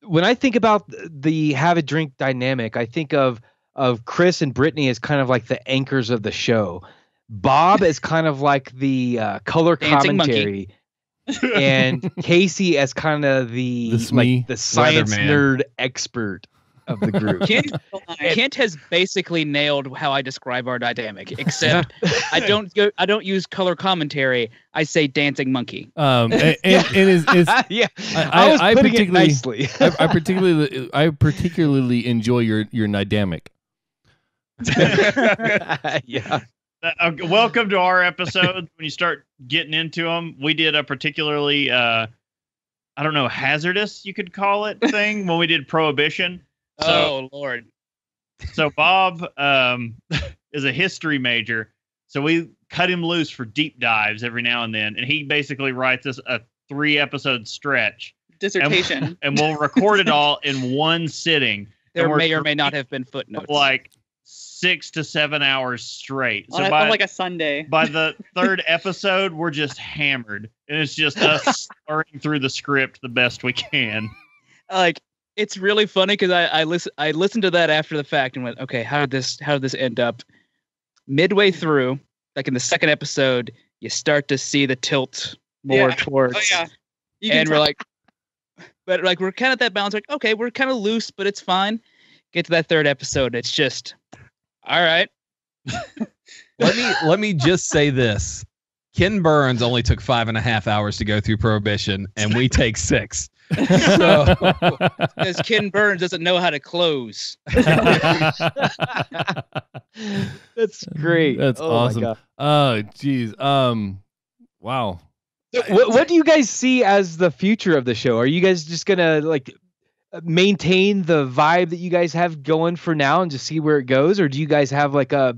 when I think about the Have a Drink dynamic, I think of, of Chris and Brittany as kind of like the anchors of the show. Bob is kind of like the uh, color Dancing commentary. Monkey. And Casey as kind of the this like me, the science nerd expert of the group. Kent, Kent has basically nailed how I describe our dynamic, except I don't go, I don't use color commentary. I say dancing monkey. Um, and, and, and is, is yeah, I, I was I, putting I it nicely. I, I particularly I particularly enjoy your your dynamic. Yeah. Uh, welcome to our episodes. When you start getting into them, we did a particularly, uh, I don't know, hazardous, you could call it, thing when we did Prohibition. So, oh, Lord. So Bob um, is a history major, so we cut him loose for deep dives every now and then, and he basically writes us a three-episode stretch. Dissertation. And, and we'll record it all in one sitting. There may or may not have been footnotes. Like, six to seven hours straight. So by, like a Sunday. By the third episode, we're just hammered. And it's just us slurring through the script the best we can. Like, it's really funny because I, I listen I listened to that after the fact and went, okay, how did this how did this end up? Midway through, like in the second episode, you start to see the tilt more yeah. towards oh, yeah. You and we're like but like we're kind of at that balance, like, okay, we're kind of loose, but it's fine. Get to that third episode, it's just all right. let me let me just say this: Ken Burns only took five and a half hours to go through Prohibition, and we take six. So, because Ken Burns doesn't know how to close. That's great. That's oh awesome. Oh, geez. Um, wow. So, what, what do you guys see as the future of the show? Are you guys just gonna like maintain the vibe that you guys have going for now and just see where it goes? Or do you guys have like a,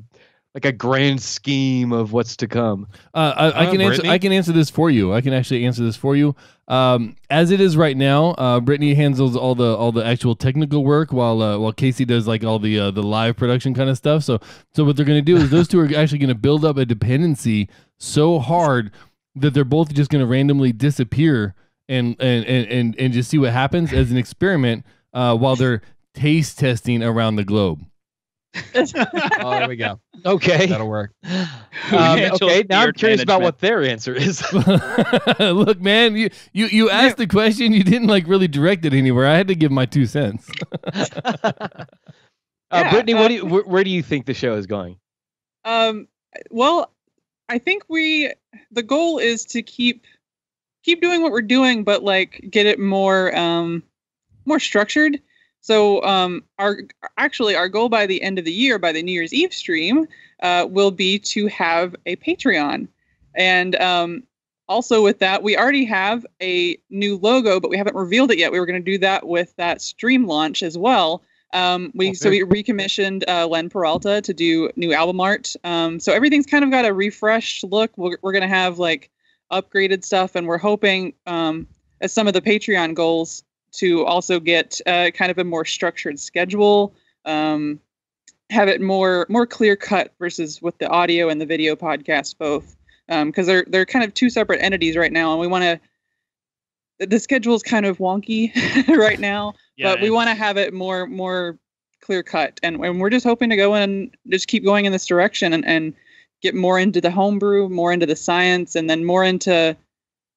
like a grand scheme of what's to come? Uh, I, I uh, can Brittany? answer, I can answer this for you. I can actually answer this for you. Um, as it is right now, uh, Brittany handles all the, all the actual technical work while, uh, while Casey does like all the, uh, the live production kind of stuff. So, so what they're going to do is those two are actually going to build up a dependency so hard that they're both just going to randomly disappear And, and and and just see what happens as an experiment uh, while they're taste testing around the globe. Oh, there we go. Okay, that'll work. Um, okay, now I'm curious management. about what their answer is. Look, man, you you you asked the question. You didn't like really direct it anywhere. I had to give my two cents. uh, yeah, Brittany, uh, what do you, wh where do you think the show is going? Um. Well, I think we the goal is to keep. keep doing what we're doing, but like get it more, um, more structured. So, um, our, actually our goal by the end of the year, by the New Year's Eve stream, uh, will be to have a Patreon. And, um, also with that, we already have a new logo, but we haven't revealed it yet. We were going to do that with that stream launch as well. Um, we, okay. so we recommissioned, uh, Len Peralta to do new album art. Um, so everything's kind of got a refreshed look. We're, we're going to have like, upgraded stuff, and we're hoping um as some of the Patreon goals to also get uh kind of a more structured schedule, um have it more more clear cut versus with the audio and the video podcast both, um because they're they're kind of two separate entities right now, and we want to the schedule is kind of wonky right now, yeah, but we want to have it more more clear cut, and, and we're just hoping to go and just keep going in this direction and and get more into the homebrew, more into the science, and then more into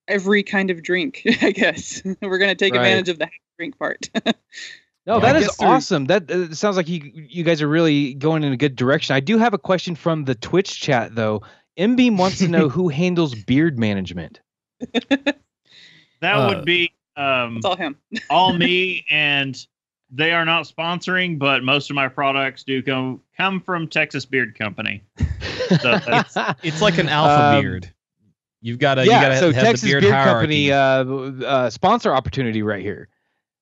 every kind of drink, I guess. We're going to take right. advantage of the drink part. No, that yeah, is awesome. That uh, sounds like you you guys are really going in a good direction. I do have a question from the Twitch chat, though. M B wants to know who handles beard management. That uh, would be um, all, him. all me and They are not sponsoring, but most of my products do come come from Texas Beard Company. So it's, it's like an alpha um, beard. You've got to yeah. You gotta so have Texas the beard, beard Company uh, uh, sponsor opportunity right here.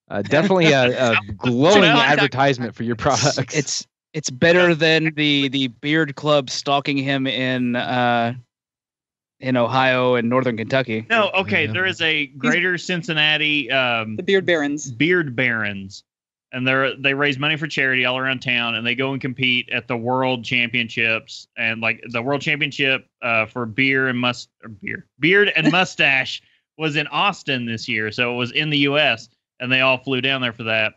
Uh, definitely a, a glowing advertisement for your products. It's it's, it's better than the, the Beard Club stalking him in uh, in Ohio and northern Kentucky. No, okay, yeah. There is a Greater He's, Cincinnati um, the Beard Barons. Beard Barons. And they they raise money for charity all around town, and they go and compete at the World Championships and like the World Championship uh, for beer and must or beer beard and mustache was in Austin this year, so it was in the U S and they all flew down there for that.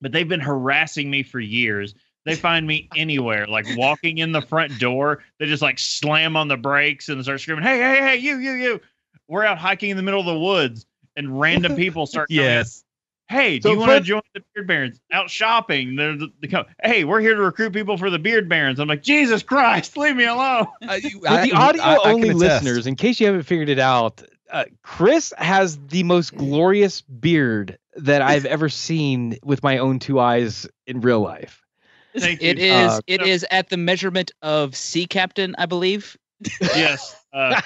But they've been harassing me for years. They find me anywhere, like walking in the front door, they just like slam on the brakes and start screaming, "Hey, hey, hey, you, you, you!" We're out hiking in the middle of the woods, and random people start coming. Yes. Hey, so do you want to join the Beard Barons? Out shopping. They're the, the, hey, we're here to recruit people for the Beard Barons. I'm like, Jesus Christ, leave me alone. Uh, you, I, the audio-only listeners, in case you haven't figured it out, uh, Chris has the most glorious beard that I've ever seen with my own two eyes in real life. Thank it you. is. Uh, it so, is at the measurement of sea captain, I believe. Yes. Uh,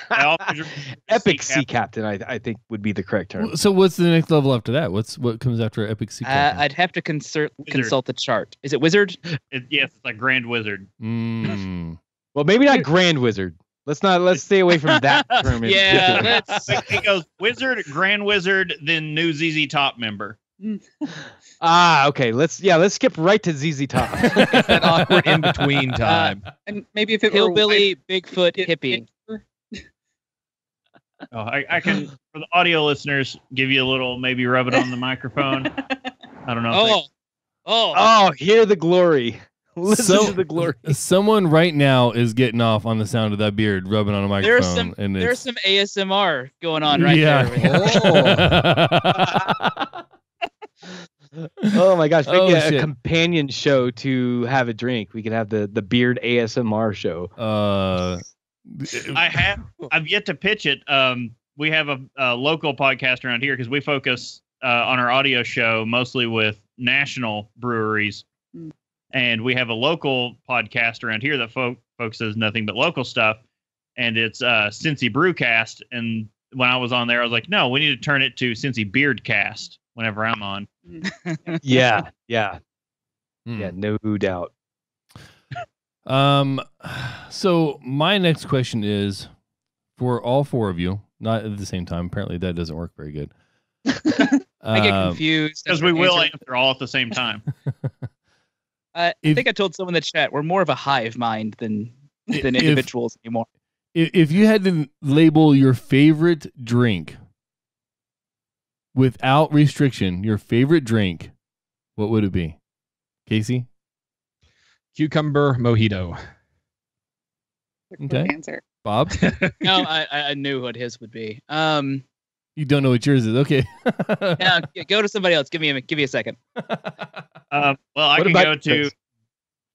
epic sea, sea captain, captain I, I think would be the correct term. So what's the next level after that? What's what comes after epic sea captain? Uh, I'd have to consult consult the chart. Is it wizard? It, yes, it's like grand wizard. Mm. Well, maybe not grand wizard. Let's not. Let's stay away from that term. Yeah, let's. It goes wizard, grand wizard, then new Z Z Top member. Ah, okay. Let's yeah. Let's skip right to Z Z Top. It's that awkward in between time. Uh, and maybe if it hillbilly, were Bigfoot, hippie. It, Oh, I, I can, for the audio listeners, give you a little, maybe rub it on the microphone. I don't know. Oh, they... oh, oh, hear the glory. Listen so, to the glory. Someone right now is getting off on the sound of that beard rubbing on a microphone. There's some, and there's some A S M R going on right yeah. there. Oh. Oh, my gosh. Maybe oh, a, a companion show to Have a Drink. We could have the, the beard A S M R show. Uh... I have I've yet to pitch it. Um, we have a, a local podcast around here because we focus uh, on our audio show mostly with national breweries, and we have a local podcast around here that fo- focuses nothing but local stuff, and it's uh, Cincy Brewcast. And when I was on there, I was like, no, we need to turn it to Cincy Beardcast whenever I'm on. yeah, yeah, mm. yeah, no doubt. Um, so my next question is for all four of you, not at the same time. Apparently that doesn't work very good. um, I get confused because we will answer all at the same time. uh, if, I think I told someone in the chat, we're more of a hive mind than, than if, individuals anymore. If you had to label your favorite drink without restriction, your favorite drink, what would it be? Casey? Cucumber mojito. Okay. Answer. Bob? No, I, I knew what his would be. Um, you don't know what yours is. Okay. Now, go to somebody else. Give me a give me a second. Uh, well, I what can go to this?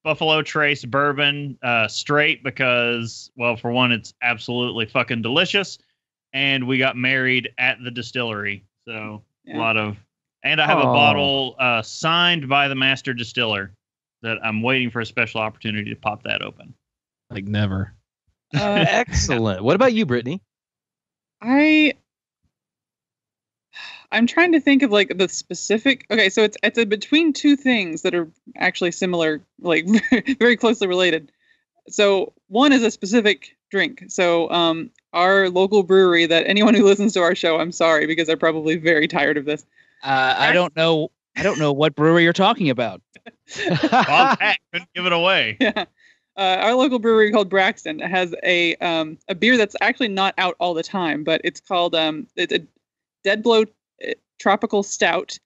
Buffalo Trace bourbon uh, straight because, well, for one, it's absolutely fucking delicious, and we got married at the distillery, so yeah. a lot of. And I have Aww. a bottle uh, signed by the master distiller. That I'm waiting for a special opportunity to pop that open. Like never. Uh, excellent. What about you, Brittany? I, I'm trying to think of like the specific. Okay, so it's it's a between two things that are actually similar, like very closely related. So one is a specific drink. So um, our local brewery that anyone who listens to our show, I'm sorry because they're probably very tired of this. Uh, I don't know. I don't know what brewery you're talking about. Bob Pat couldn't give it away. Yeah. Uh, our local brewery called Braxton has a um, a beer that's actually not out all the time, but it's called um, it's a Dead Blow Tropical Stout.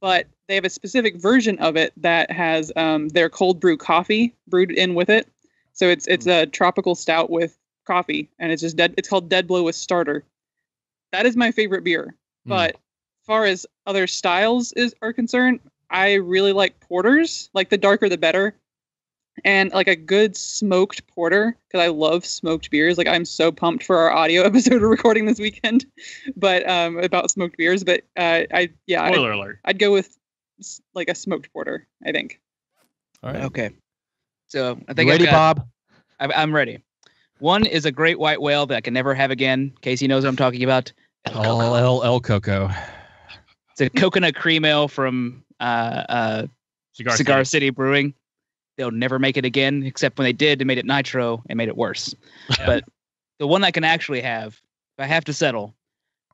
But they have a specific version of it that has um, their cold brew coffee brewed in with it. So it's it's a tropical stout with coffee, and it's just dead. It's called Dead Blow with Starter. That is my favorite beer. But mm. as far as other styles is are concerned, I really like porters, like the darker the better, and like a good smoked porter because I love smoked beers. Like I'm so pumped for our audio episode we're recording this weekend, but um, about smoked beers. But uh, I yeah, spoiler I'd, alert. I'd go with like a smoked porter, I think. All right. Okay. So I think you ready, got, Bob? I'm ready. One is a great white whale that I can never have again. Casey knows what I'm talking about. L-Coco. It's a coconut cream ale from uh, uh, Cigar, Cigar City. City Brewing. They'll never make it again, except when they did, they made it nitro and made it worse. Yeah. But the one I can actually have, if I have to settle,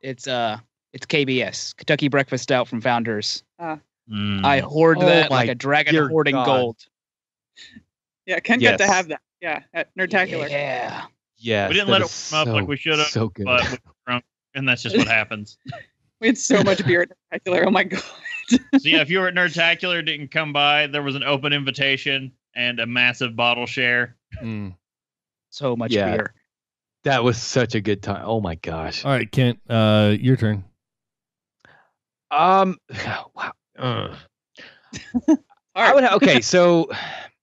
it's uh, it's K B S, Kentucky Breakfast Stout from Founders. Uh, mm. I hoard oh that like a dragon hoarding God. gold. Yeah, Ken yes. got to have that. Yeah, at Nerdtacular. Yeah. Yeah. We didn't let it warm so, up like we should have, so good. But we were drunk, and that's just what happens. We had so much beer at Nerdtacular. Oh, my God. So, yeah, if you were at Nerdtacular, didn't come by, there was an open invitation and a massive bottle share. Mm. So much yeah. beer. That was such a good time. Oh, my gosh. All right, Kent, uh, your turn. Um, wow. Uh. All right. I would, okay, so...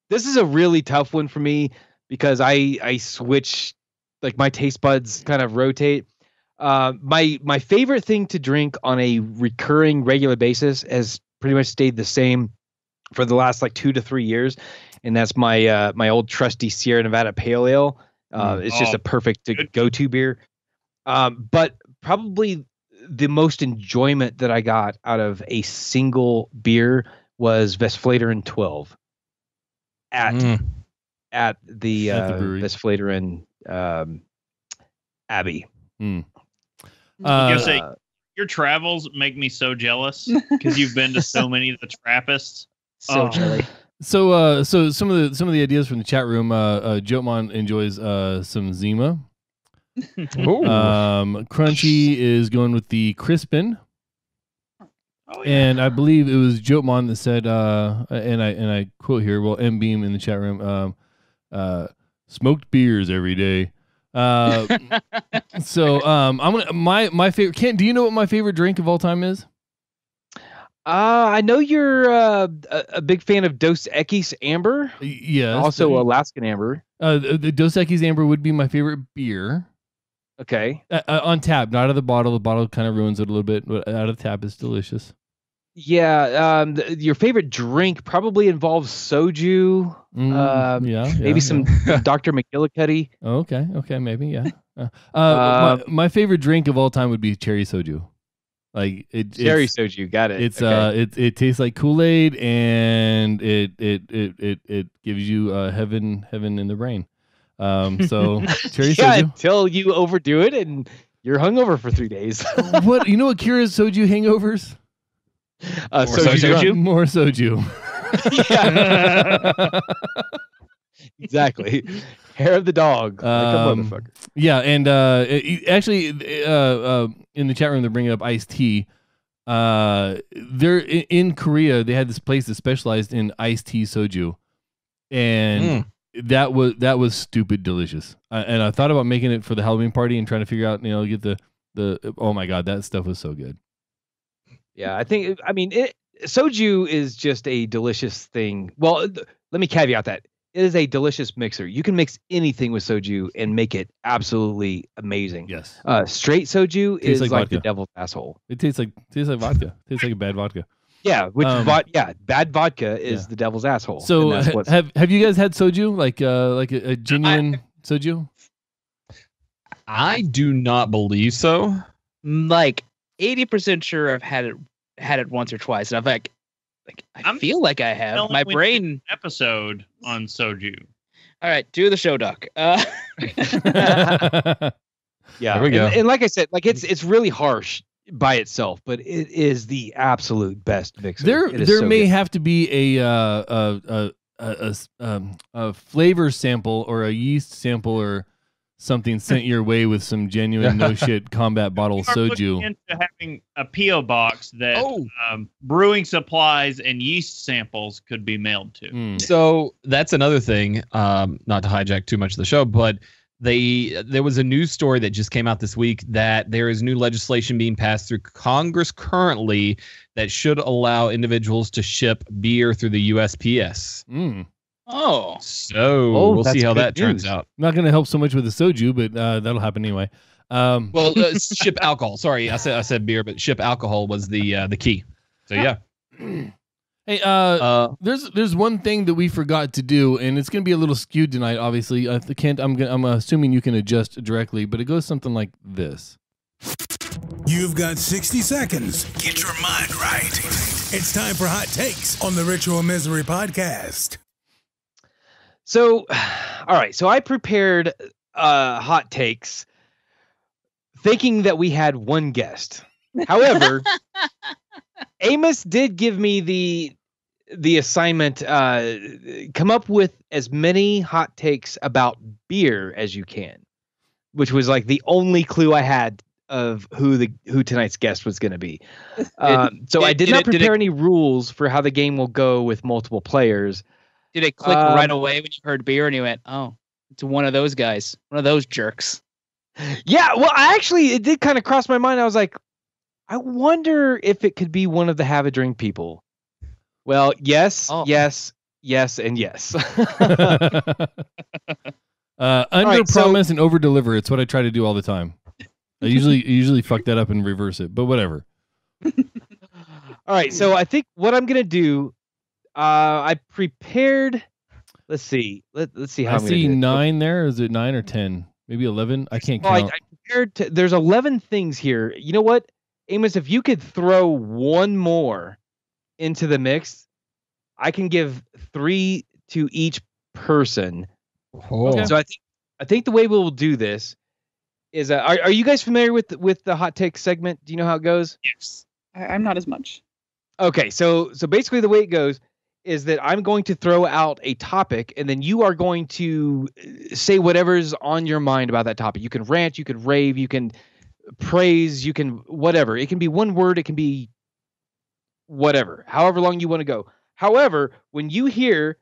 This is a really tough one for me because I I switch, like my taste buds kind of rotate. Uh, my my favorite thing to drink on a recurring regular basis has pretty much stayed the same for the last like two to three years, and that's my uh, my old trusty Sierra Nevada Pale Ale. Uh, it's oh, just a perfect go-to beer. Um, but probably the most enjoyment that I got out of a single beer was Westfleteren twelve. At mm. at the Westfleteren uh, um, Abbey. Mm. Uh, say, your travels make me so jealous because you've been to so many of the Trappists. So oh. jelly. So uh, so some of the some of the ideas from the chat room. Uh, uh, Jotmon enjoys uh, some Zima. um, Crunchy is going with the Crispin. Oh, yeah. And I believe it was Jotmon that said, uh, and I and I quote here, well, M Beam in the chat room, um, uh, smoked beers every day. Uh, so um, I'm gonna my my favorite. Kent, do you know what my favorite drink of all time is? Uh, I know you're uh, a, a big fan of Dos Equis Amber. Yes. Also the, Alaskan Amber. Uh, the, the Dos Equis Amber would be my favorite beer. Okay. Uh, on tap, not out of the bottle. The bottle kind of ruins it a little bit, but out of the tap is delicious. Yeah. Um, th- your favorite drink probably involves soju. Mm, um, yeah. Maybe yeah, some yeah. Doctor McGillicuddy. Okay. Okay. Maybe. Yeah. Uh, uh, my, my favorite drink of all time would be cherry soju. Like it. Cherry it's, soju. Got it. It's okay. uh, it it tastes like Kool-Aid, and it it it it it gives you uh, heaven heaven in the brain. Um, so cherry yeah, soju until you overdo it and you're hungover for three days. What you know? What cures soju hangovers? Uh, more soju, soju, more soju. Exactly. Hair of the dog. Um, like a motherfucker. Yeah, and uh, it, actually, uh, uh, in the chat room they're bringing up iced tea. Uh, they're in, in Korea. They had this place that specialized in iced tea soju, and. Mm. That was that was stupid delicious, uh, and I thought about making it for the Halloween party and trying to figure out, you know, get the the. Oh my God, that stuff was so good. Yeah, I think I mean it, soju is just a delicious thing. Well, th- let me caveat that it is a delicious mixer. You can mix anything with soju and make it absolutely amazing. Yes, uh, straight soju tastes is like, like the devil's asshole. It tastes like tastes like vodka. Tastes like a bad vodka. Yeah, which um, vo- yeah, bad vodka is yeah. the devil's asshole. So have have you guys had soju, like uh, like a, a genuine I, soju? I do not believe so. Like eighty percent sure I've had it had it once or twice, and I've like like I I'm feel like I have. My brain episode on soju. All right, do the show, Doc. Uh... yeah, there we go. And, and like I said, like it's it's really harsh. By itself, but it is the absolute best mixer. There, there so may good. have to be a, uh, a, a, a, um, a flavor sample or a yeast sample or something sent your way with some genuine no shit combat bottle soju. Into having a P O box that oh. um, brewing supplies and yeast samples could be mailed to. Mm. So that's another thing. Um, not to hijack too much of the show, but. They there was a news story that just came out this week that there is new legislation being passed through Congress currently that should allow individuals to ship beer through the U S P S. Mm. Oh, so oh, we'll see how that news. turns out. Not going to help so much with the soju, but uh, that'll happen anyway. Um, well, uh, ship alcohol. Sorry, I said I said beer, but ship alcohol was the uh, the key. So yeah. Hey, uh, uh, there's there's one thing that we forgot to do, and it's gonna be a little skewed tonight. Obviously, I can't. I'm gonna, I'm assuming you can adjust directly, but it goes something like this. You've got sixty seconds. Get your mind right. It's time for hot takes on the Ritual Misery Podcast. So, all right. So I prepared uh, hot takes, thinking that we had one guest. However, Amos did give me the the assignment: uh, come up with as many hot takes about beer as you can, which was like the only clue I had of who the who tonight's guest was going to be. Um, so did, I did, did not prepare did it, any rules for how the game will go with multiple players. Did it click um, right away when you heard beer and you went, "Oh, it's one of those guys, one of those jerks"? Yeah. Well, I actually it did kind of cross my mind. I was like, I wonder if it could be one of the Have a Drink people. Well, yes, oh. yes, yes, and yes. uh, under right, promise so, and over deliver. It's what I try to do all the time. I usually I usually fuck that up and reverse it, but whatever. All right, so I think what I'm gonna do, uh, I prepared. Let's see, let let's see how I see nine there. Is it nine or ten? Maybe eleven. I can't. Oh, count. I, I prepared. To, there's eleven things here. You know what? Amos, if you could throw one more into the mix, I can give three to each person. Oh. Okay. So I think I think the way we'll do this is, uh, are are you guys familiar with with the hot take segment? Do you know how it goes? Yes, I, I'm not as much. Okay, so so basically the way it goes is that I'm going to throw out a topic, and then you are going to say whatever's on your mind about that topic. You can rant, you can rave, you can praise, you can whatever. It can be one word, it can be whatever, however long you want to go. However, when you hear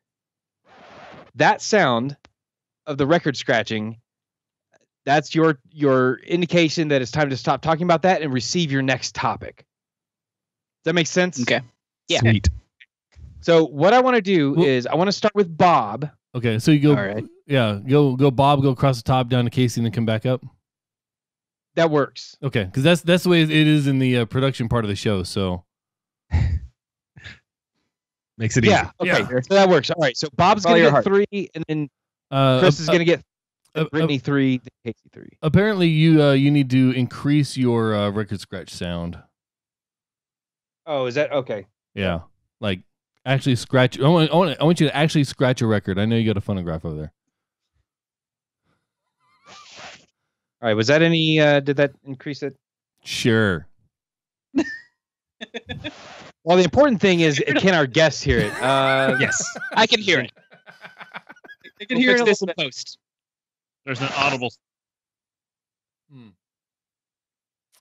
that sound of the record scratching, that's your your indication that it's time to stop talking about that and receive your next topic. Does that make sense? Okay. Yeah. Sweet. So what I want to do well, is I want to start with Bob. Okay, so you go. All right. Yeah, go go Bob, go across the top down to Casey, and then come back up. That works. Okay, because that's that's the way it is in the uh, production part of the show. So makes it yeah, easy. Okay, yeah. Okay, so that works. All right. So Bob's Follow gonna get heart. three, and then uh, Chris uh, is gonna get. Brittany three, Casey three. Apparently, you uh, you need to increase your uh, record scratch sound. Oh, is that okay? Yeah, like actually scratch. I want, I want I want you to actually scratch a record. I know you got a phonograph over there. All right, was that any? Uh, did that increase it? Sure. Well, the important thing is, can our guests hear it? Uh, yes, I can hear it. I can we'll hear it this in post. There's an audible. Hmm.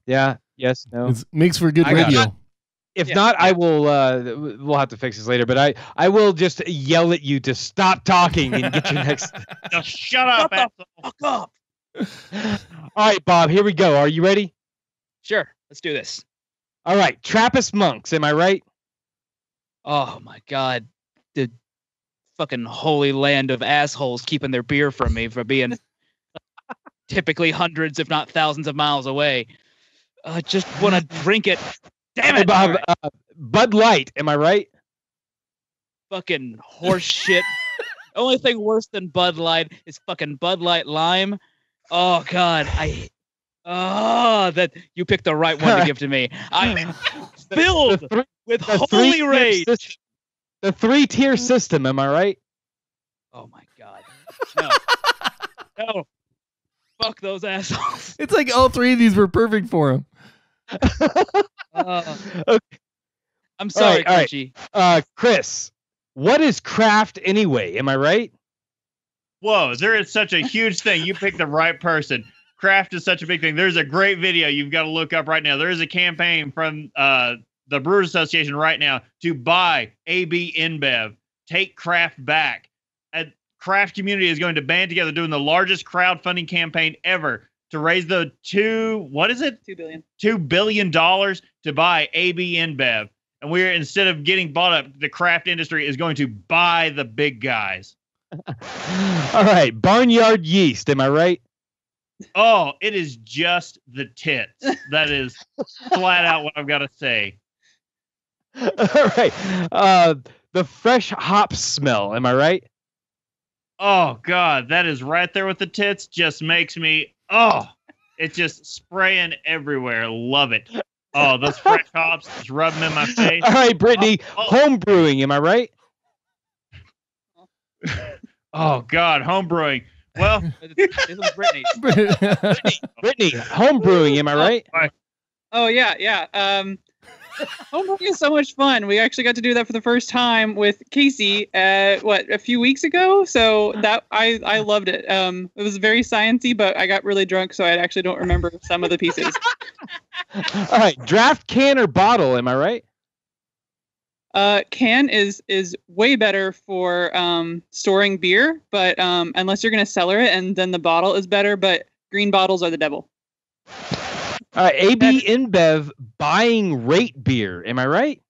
Yeah. Yes. No. It makes for good I radio. If yeah. not, I will. Uh, we'll have to fix this later. But I, I will just yell at you to stop talking and get your next. No, shut up! Shut the fuck up! All right, Bob. Here we go. Are you ready? Sure. Let's do this. All right, Trappist monks. Am I right? Oh my God! The fucking holy land of assholes keeping their beer from me for being. Typically hundreds, if not thousands of miles away. I uh, just want to drink it. Damn it, Bob. Right. Uh, Bud Light. Am I right? Fucking horse shit. Only thing worse than Bud Light is fucking Bud Light Lime. Oh, God. I. Oh, that you picked the right one to give to me. I'm filled the, the three, with holy rage. System. The three-tier system. Am I right? Oh, my God. No. No. Fuck those assholes. It's like all three of these were perfect for him. uh, okay. I'm sorry, all right, Richie. All right. Uh, Chris, what is craft anyway? Am I right? Whoa, there is such a huge thing. You picked the right person. Craft is such a big thing. There's a great video you've got to look up right now. There is a campaign from uh, the Brewers Association right now to buy A B InBev. Take craft back. At, Craft community is going to band together doing the largest crowdfunding campaign ever to raise the two, what is it? Two billion. Two billion dollars to buy A B InBev. And we're, instead of getting bought up, the craft industry is going to buy the big guys. All right. Barnyard yeast. Am I right? Oh, it is just the tits. That is flat out what I've got to say. All right. Uh, the fresh hop smell. Am I right? Oh, God. That is right there with the tits. Just makes me, oh, it's just spraying everywhere. Love it. Oh, those fresh hops. Just rub them in my face. All right, Brittany. Oh, oh. Home brewing. Am I right? Oh, God. Home brewing. Well, this is Brittany. Brittany. Brittany. Home brewing. Am I right? Oh, oh yeah. Yeah. Um, Homebrewing is so much fun. We actually got to do that for the first time with Casey, uh, what, a few weeks ago. So that I, I loved it. Um, it was very sciencey, but I got really drunk, so I actually don't remember some of the pieces. All right, draft can or bottle? Am I right? Uh, can is is way better for um, storing beer, but um, unless you're going to cellar it, and then the bottle is better. But green bottles are the devil. Uh, A B InBev buying Rate Beer. Am I right?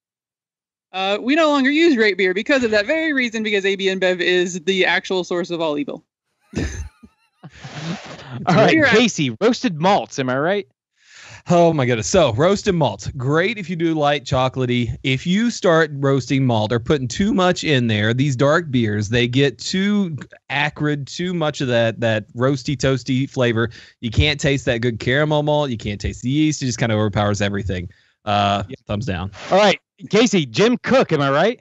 Uh, we no longer use Rate Beer because of that very reason, because A B InBev is the actual source of all evil. All right, Casey, roasted malts. Am I right? Oh, my goodness. So, roasted malts. Great if you do light chocolatey. If you start roasting malt or putting too much in there, these dark beers, they get too acrid, too much of that that roasty, toasty flavor. You can't taste that good caramel malt. You can't taste the yeast. It just kind of overpowers everything. Uh, yeah. Thumbs down. All right, Casey, Jim Cook. Am I right?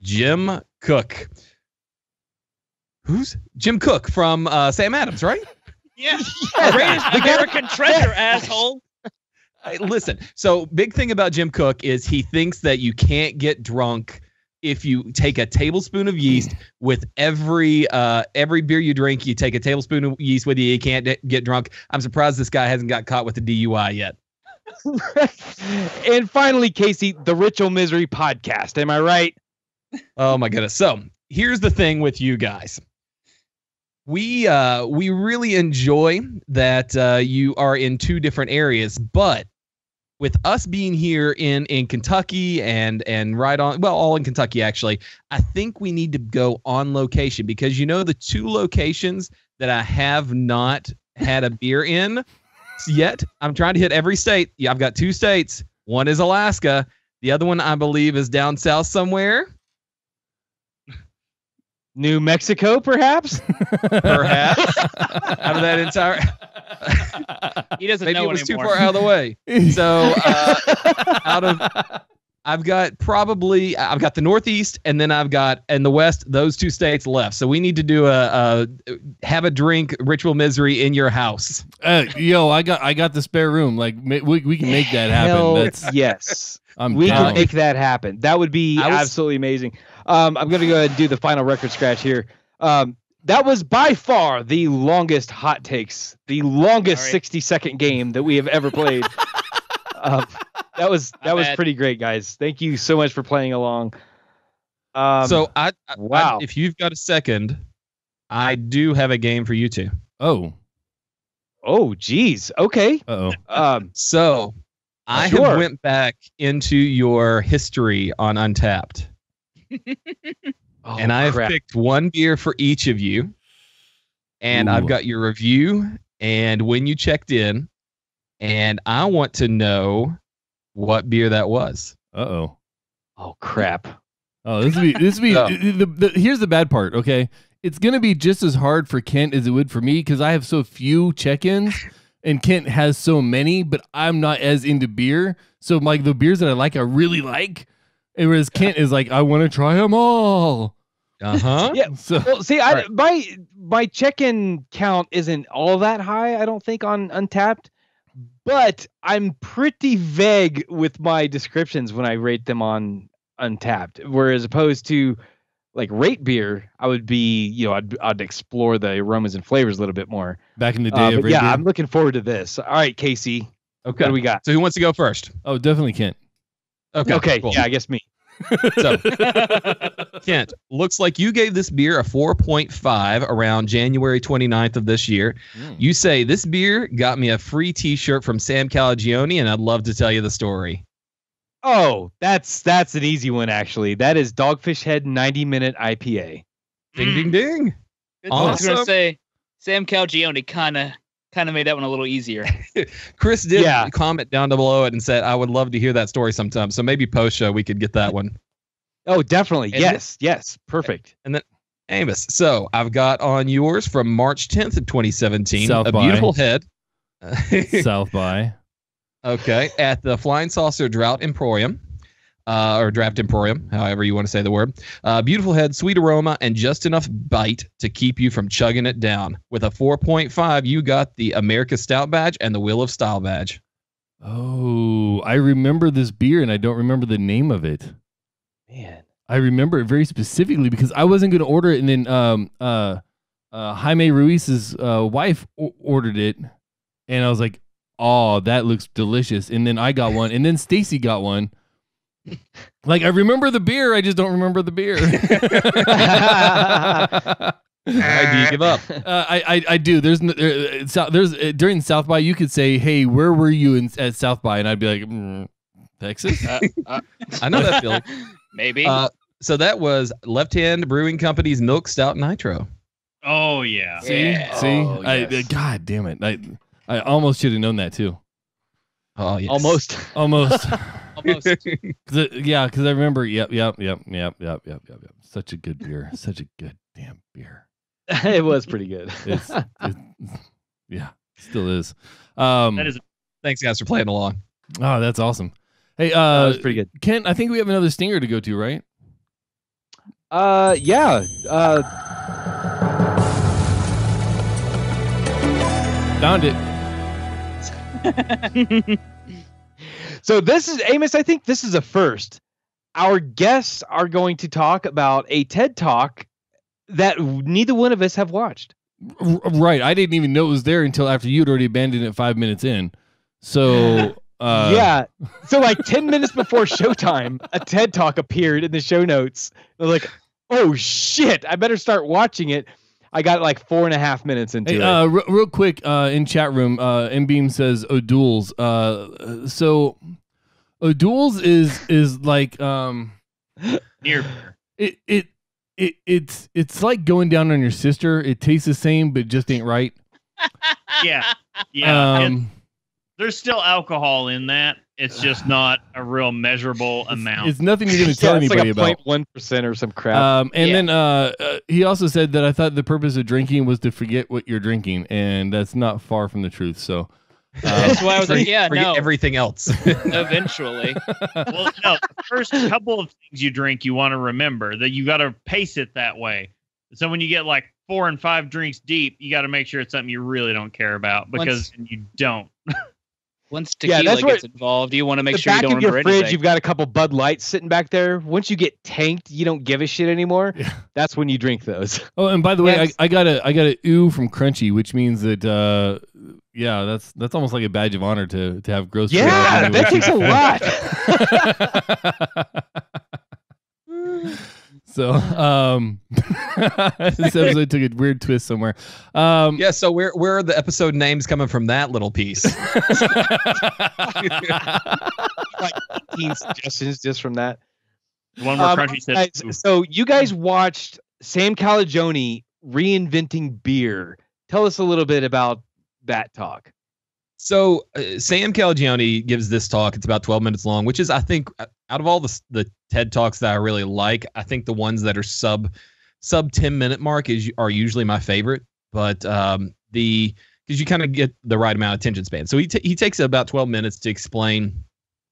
Jim Cook. Who's Jim Cook from uh, Sam Adams, right? Yeah, greatest American treasure, asshole. Hey, listen, so big thing about Jim Cook is he thinks that you can't get drunk if you take a tablespoon of yeast with every uh, every beer you drink. You take a tablespoon of yeast with you. You can't d- get drunk. I'm surprised this guy hasn't got caught with a D U I yet. And finally, Casey, the Ritual Misery Podcast. Am I right? Oh, my goodness. So here's the thing with you guys. We uh, we really enjoy that uh, you are in two different areas, but with us being here in, in Kentucky and and right on, well, all in Kentucky, actually, I think we need to go on location, because, you know, the two locations that I have not had a beer in yet, I'm trying to hit every state. Yeah, I've got two states. One is Alaska. The other one, I believe, is down south somewhere. New Mexico, perhaps? Perhaps. Out of that entire... He doesn't Maybe know it was anymore. Too far out of the way. So, uh, out of... I've got probably... I've got the Northeast, and then I've got, in the West, those two states left. So we need to do a, a have a drink, Ritual Misery in your house. Uh, yo, I got I got the spare room. Like, we, we can make that happen. Hell That's, yes. I'm we down. Can make that happen. That would be was, absolutely amazing. Um, I'm going to go ahead and do the final record scratch here. Um, that was by far the longest hot takes, the longest sixty-second right. game that we have ever played. um, that was that I was bet. pretty great, guys. Thank you so much for playing along. Um, so, I, I wow, I, if you've got a second, I do have a game for you two. Oh, oh, geez. Okay. Uh-oh. Um, so I sure. have went back into your history on Untapped. Oh, and I've crap. picked one beer for each of you, and Ooh. I've got your review and when you checked in, and I want to know what beer that was. Uh-oh. Oh, crap. Oh, this would be, this would be, oh. the, the, the, here's the bad part, okay? It's going to be just as hard for Kent as it would for me, because I have so few check-ins, and Kent has so many, but I'm not as into beer, so like the beers that I like, I really like. It was Kent is like, I want to try them all. Uh huh. Yeah. So well, see, I, right. my my check-in count isn't all that high, I don't think, on Untapped, but I'm pretty vague with my descriptions when I rate them on Untapped. Whereas opposed to like Rate Beer, I would be, you know, I'd I'd explore the aromas and flavors a little bit more. Back in the day, uh, of Rate yeah, beer. I'm looking forward to this. All right, Casey. Okay. What do we got? So who wants to go first? Oh, definitely Kent. Okay, okay. Cool. Yeah, I guess me. So, Kent, looks like you gave this beer a four point five around January twenty-ninth of this year. Mm. You say, this beer got me a free t-shirt from Sam Calagione, and I'd love to tell you the story. Oh, that's that's an easy one, actually. That is Dogfish Head ninety minute I P A. Ding, ding, ding. Awesome. I was going to say, Sam Calagione kind of kind of made that one a little easier. Chris did yeah. comment down below it and said, I would love to hear that story sometime. So maybe post show we could get that one. Oh, definitely. And yes. Then, yes. Perfect. And then Amos. So I've got on yours from March tenth of twenty seventeen. South a by. Beautiful head. South by. Okay. At the Flying Saucer Drought Emporium. Uh, or Draft Emporium, however you want to say the word. Uh, beautiful head, sweet aroma, and just enough bite to keep you from chugging it down. With a four point five, you got the America Stout badge and the Wheel of Style badge. Oh, I remember this beer, and I don't remember the name of it. Man. I remember it very specifically because I wasn't going to order it, and then um, uh, uh, Jaime Ruiz's uh, wife o- ordered it, and I was like, oh, that looks delicious. And then I got one, and then Stacy got one. Like, I remember the beer, I just don't remember the beer. I do give up. Uh, I, I I do. There's there, so, there's uh, during South by, you could say, "Hey, where were you in, at South by?" And I'd be like, mm, "Texas." Uh, uh, I know that feeling. Maybe. Uh, so that was Left Hand Brewing Company's Milk Stout Nitro. Oh yeah. See, yeah. see. Oh, I, yes. I, God damn it! I I almost should have known that too. Oh yes. Almost. Almost. Almost. Cause it, yeah, because I remember. Yep, yep, yep, yep, yep, yep, yep, yep. Such a good beer. Such a good damn beer. It was pretty good. It's, it, yeah, still is. Um, that is. Thanks, guys, for playing along. Oh, that's awesome. Hey, uh, that was pretty good. Kent, I think we have another stinger to go to, right? Uh, yeah. Uh, found it. So this is, Amos, I think this is a first. Our guests are going to talk about a TED Talk that neither one of us have watched. Right. I didn't even know it was there until after you'd already abandoned it five minutes in. So... Uh... Yeah. So like ten minutes before showtime, a TED Talk appeared in the show notes. I was like, oh, shit, I better start watching it. I got like four and a half minutes into hey, it. Uh, r- real quick, uh, in chat room, uh, M-Beam says O'Doul's. Uh, so O'Doul's is is like um, near it, it it it's it's like going down on your sister. It tastes the same, but just ain't right. Yeah, yeah. Um, there's still alcohol in that. It's just not a real measurable amount. It's nothing you're going to tell yeah, it's anybody like a about. zero point one percent or some crap. Um, and yeah. then uh, uh, he also said that I thought the purpose of drinking was to forget what you're drinking, and that's not far from the truth. So uh, that's why I was like, yeah, forget no. everything else. Eventually. Well, no, the first couple of things you drink, you want to remember that you got to pace it that way. So when you get like four and five drinks deep, you got to make sure it's something you really don't care about because Once- you don't. Once tequila yeah, gets involved, you want to make sure you don't remember anything. The back of your fridge, you've got a couple Bud Lights sitting back there. Once you get tanked, you don't give a shit anymore. Yeah. That's when you drink those. Oh, and by the way, yes. I, I got a I got a ooh from Crunchy, which means that uh, yeah, that's that's almost like a badge of honor to to have gross. Yeah, that takes a lot. So um, this episode took a weird twist somewhere. Um, yeah, so where where are the episode names coming from that little piece? Like eighteen suggestions just from that. One more um, Crunchy says. Guys, so you guys watched Sam Calagione reinventing beer. Tell us a little bit about that talk. So uh, Sam Calagione gives this talk. It's about twelve minutes long, which is, I think, out of all the the TED Talks that I really like, I think the ones that are sub sub ten minute mark is are usually my favorite. But um, the because you kind of get the right amount of attention span. So he t- he takes about twelve minutes to explain.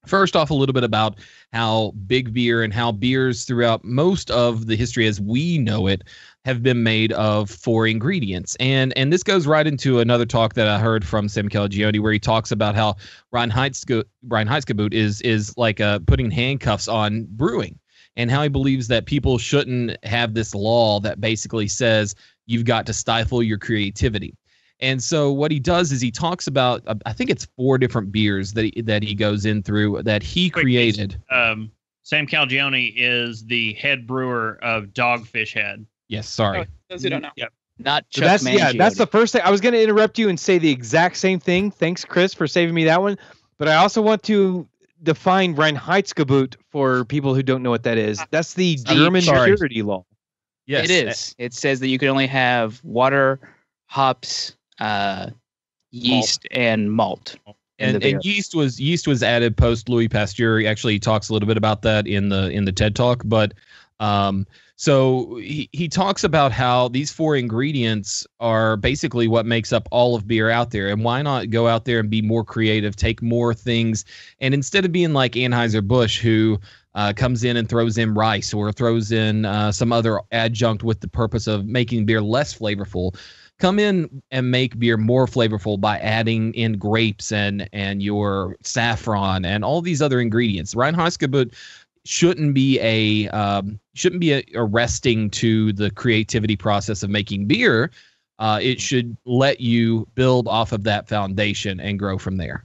First off, a little bit about how big beer and how beers throughout most of the history as we know it have been made of four ingredients. And and this goes right into another talk that I heard from Sam Calagione where he talks about how Reinheitsgebot Reinheitsgebot is is like uh, putting handcuffs on brewing and how he believes that people shouldn't have this law that basically says you've got to stifle your creativity. And so what he does is he talks about, uh, I think it's four different beers that he, that he goes in through that he created. Um, Sam Calagione is the head brewer of Dogfish Head. Yes, sorry. Oh, those who don't know. Yep. Not Chuck so that's, Mangione. Yeah, that's the first thing. I was going to interrupt you and say the exact same thing. Thanks, Chris, for saving me that one. But I also want to define Reinheitsgebot for people who don't know what that is. That's the uh, German purity law. Yes, it is. It says that you can only have water, hops, Uh, yeast malt. and malt. And, and yeast was yeast was added post Louis Pasteur. He actually talks a little bit about that in the in the TED Talk. But um, so he, he talks about how these four ingredients are basically what makes up all of beer out there. And why not go out there and be more creative, take more things, and instead of being like Anheuser-Busch, who Uh, comes in and throws in rice or throws in uh, some other adjunct with the purpose of making beer less flavorful, come in and make beer more flavorful by adding in grapes and and your saffron and all these other ingredients. Reinheitsgebot shouldn't be a um, shouldn't be a, a resting to the creativity process of making beer. Uh, it should let you build off of that foundation and grow from there.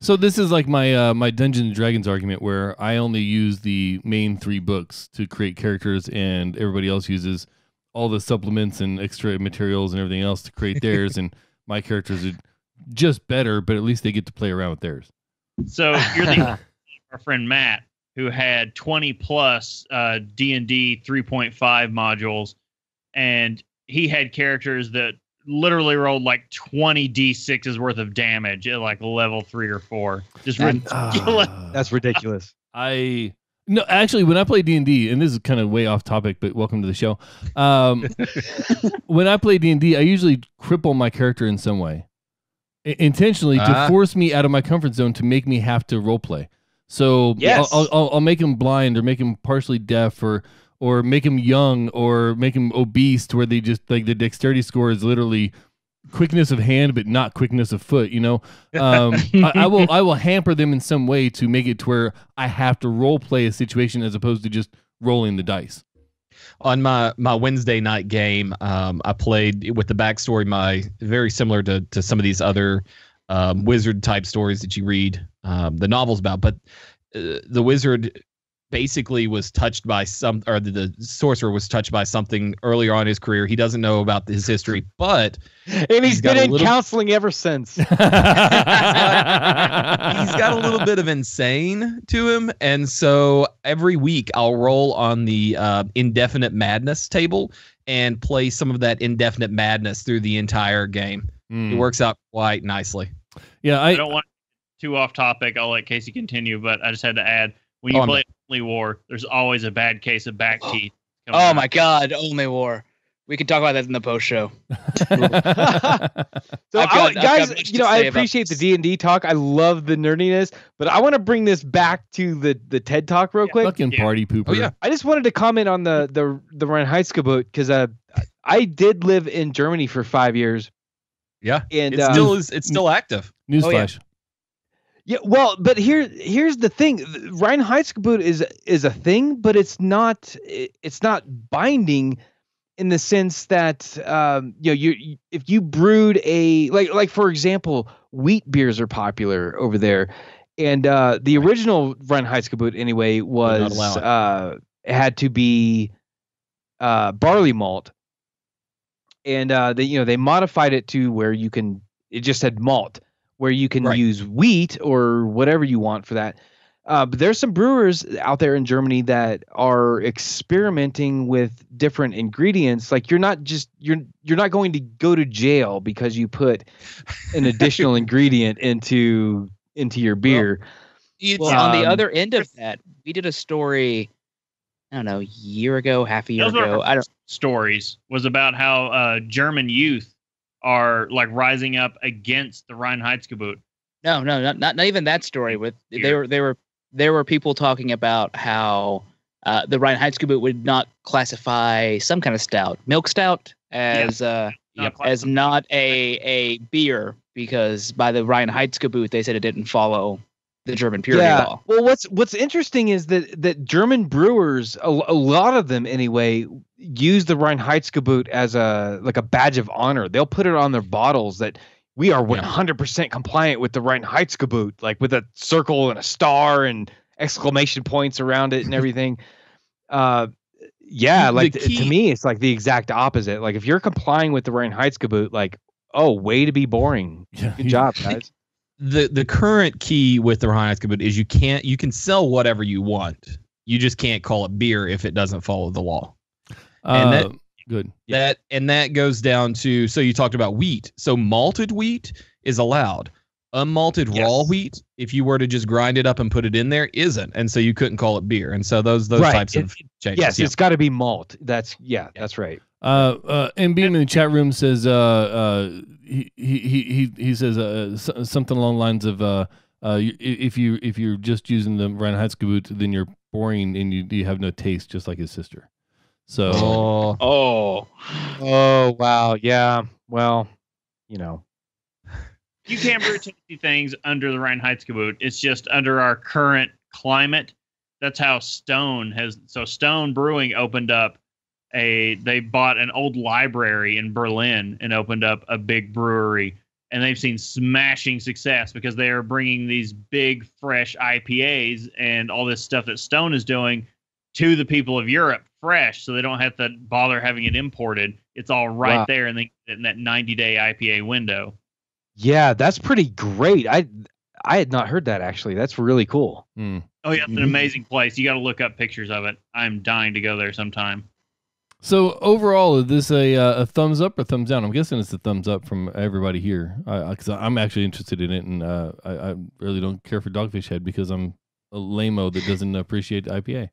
So this is like my uh, my Dungeons and Dragons argument, where I only use the main three books to create characters, and everybody else uses all the supplements and extra materials and everything else to create theirs. And my characters are just better, but at least they get to play around with theirs. So you're the our friend Matt, who had twenty plus uh, D and D three point five modules, and he had characters that literally rolled like twenty d sixes worth of damage at like level three or four. Just that, ridiculous. Uh, that's ridiculous. I no, actually, when I play D and D, and this is kind of way off topic, but welcome to the show. Um, when I play D and D, I usually cripple my character in some way, I- intentionally uh, to force me out of my comfort zone to make me have to role play. So yes. I'll, I'll I'll make him blind or make him partially deaf or. Or make them young, or make them obese, to where they just like the dexterity score is literally quickness of hand, but not quickness of foot. You know, um, I, I will I will hamper them in some way to make it to where I have to role play a situation as opposed to just rolling the dice. On my my Wednesday night game, um, I played with the backstory. My very similar to to some of these other um, wizard type stories that you read um, the novels about, but uh, the wizard. Basically was touched by some, or the, the sorcerer was touched by something earlier on in his career. He doesn't know about his history, but and he's, he's been in little, counseling ever since. he's, got, he's got a little bit of insane to him, and so every week I'll roll on the uh, indefinite madness table and play some of that indefinite madness through the entire game. Mm. It works out quite nicely. Yeah, I, I don't want too off topic. I'll let Casey continue, but I just had to add when you oh, play. Only War, there's always a bad case of back teeth. Oh out. My God, Only War. We can talk about that in the post show. so got, guys, you know, I appreciate the D and D talk. I love the nerdiness, but I want to bring this back to the, the TED Talk real yeah, quick. Fucking yeah. Party pooper. Oh, yeah. I just wanted to comment on the the, the Reinheitsgebot because uh, I did live in Germany for five years. Yeah, and it um, still is. It's still active. Newsflash. Oh, yeah. Yeah, well, but here, here's the thing: Reinheitsgebot is is a thing, but it's not it's not binding, in the sense that um, you know you if you brewed a like like for example, wheat beers are popular over there, and uh, the original Reinheitsgebot anyway was uh, had to be uh, barley malt, and uh, they you know they modified it to where you can it just had malt. Where you can right. use wheat or whatever you want for that. Uh, but there's some brewers out there in Germany that are experimenting with different ingredients. Like you're not just you're you're not going to go to jail because you put an additional ingredient into into your beer. Well, it's well, on um, the other end of that, we did a story. I don't know, a year ago, half a year ago. I don't stories was about how uh, German youth. Are like rising up against the Reinheitsgebot. No, no, not, not not even that story. With Here. they were they were there were people talking about how uh, the Reinheitsgebot would not classify some kind of stout, milk stout, as yeah. uh, not yep, as not a a beer because by the Reinheitsgebot they said it didn't follow the German purity yeah. law. Well, what's what's interesting is that that German brewers, a, a lot of them anyway. Use the Reinheitsgebot as a like a badge of honor. They'll put it on their bottles that we are one hundred percent compliant with the Reinheitsgebot, like with a circle and a star and exclamation points around it and everything. uh, yeah, like key, to me, it's like the exact opposite. Like if you're complying with the Reinheitsgebot, like oh, way to be boring. Yeah. Good job, guys. the The current key with the Reinheitsgebot is you can't you can sell whatever you want. You just can't call it beer if it doesn't follow the law. And that, uh, good. That and that goes down to so you talked about wheat. So malted wheat is allowed. Unmalted yes. raw wheat, if you were to just grind it up and put it in there, isn't, and so you couldn't call it beer. And so those those right. types it, of changes. Yes, yeah. It's got to be malt. That's yeah, yeah. that's right. Uh, uh, and being in the chat room says uh, uh, he he he he says uh, something along the lines of uh, uh, if you if you're just using the Reinheitsgebot, then you're boring and you you have no taste, just like his sister. So oh oh, oh wow yeah well you know. You can't brew tasty things under the Reinheitsgebot. It's just under our current climate. That's how Stone has. So Stone Brewing opened up a. They bought an old library in Berlin and opened up a big brewery, and they've seen smashing success because they are bringing these big, fresh I P As and all this stuff that Stone is doing to the people of Europe fresh, so they don't have to bother having it imported. It's all right wow. there, and they get it in that ninety-day I P A window. Yeah, that's pretty great. I I had not heard that, actually. That's really cool. Mm. Oh, yeah, it's an amazing place. You got to look up pictures of it. I'm dying to go there sometime. So overall, is this a, uh, a thumbs up or thumbs down? I'm guessing it's a thumbs up from everybody here, because I'm actually interested in it, and uh, I, I really don't care for Dogfish Head because I'm a lame-o that doesn't appreciate I P A.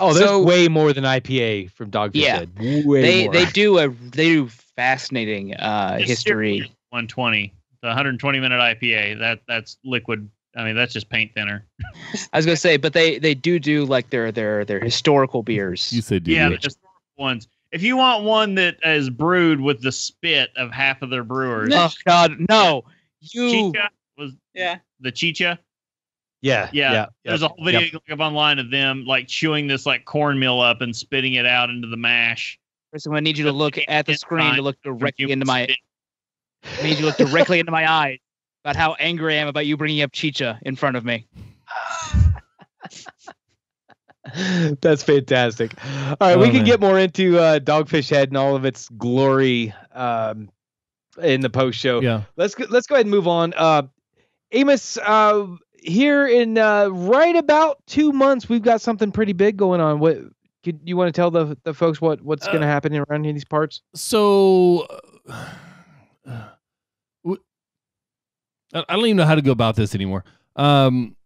Oh, there's so, way more than I P A from Dogfish yeah, Head. Way they, more. They do a they do fascinating uh, history. one twenty, the one hundred twenty minute I P A. That that's liquid. I mean, that's just paint thinner. I was gonna say, but they they do do like their their their historical beers. You said, yeah, the historical ones. If you want one that is brewed with the spit of half of their brewers, oh god, no, you Chicha was yeah the Chicha. Yeah, yeah, yeah. There's yeah, a whole video yep. you can look up online of them like chewing this like cornmeal up and spitting it out into the mash. Person, I need you to look at the screen to look directly into my. I made you look directly into my eyes about how angry I am about you bringing up Chicha in front of me. That's fantastic. All right, oh, we can man. get more into uh, Dogfish Head and all of its glory um, in the post show. Yeah, let's go, let's go ahead and move on. Uh, Amos, uh, here in uh, right about two months, we've got something pretty big going on. What could you want to tell the the folks what what's uh, going to happen around in these parts? So. Uh, I don't even know how to go about this anymore. Um,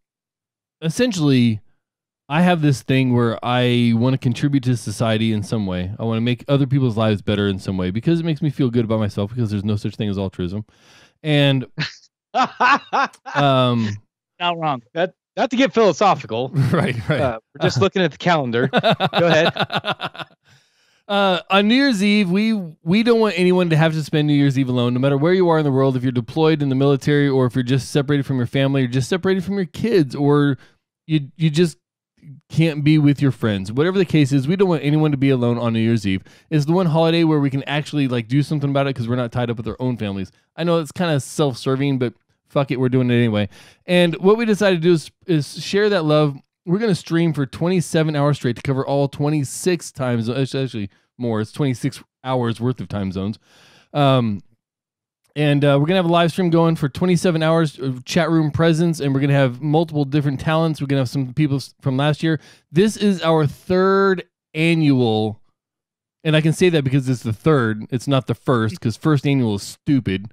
essentially, I have this thing where I want to contribute to society in some way. I want to make other people's lives better in some way because it makes me feel good about myself because there's no such thing as altruism. And um, not wrong. That, not to get philosophical. Right, right. Uh, we're just uh, looking at the calendar. Go ahead. Uh, on New Year's Eve, we we don't want anyone to have to spend New Year's Eve alone, no matter where you are in the world. If you're deployed in the military, or if you're just separated from your family, or just separated from your kids, or you you just can't be with your friends, whatever the case is, we don't want anyone to be alone on New Year's Eve. It's the one holiday where we can actually like do something about it because we're not tied up with our own families. I know it's kind of self-serving, but fuck it, we're doing it anyway. And what we decided to do is, is share that love. We're going to stream for twenty-seven hours straight to cover all twenty-six times, actually more. It's twenty-six hours worth of time zones. Um, and uh, we're going to have a live stream going for twenty-seven hours of chat room presence, and we're going to have multiple different talents. We're going to have some people from last year. This is our third annual, and I can say that because it's the third. It's not the first, because first annual is stupid.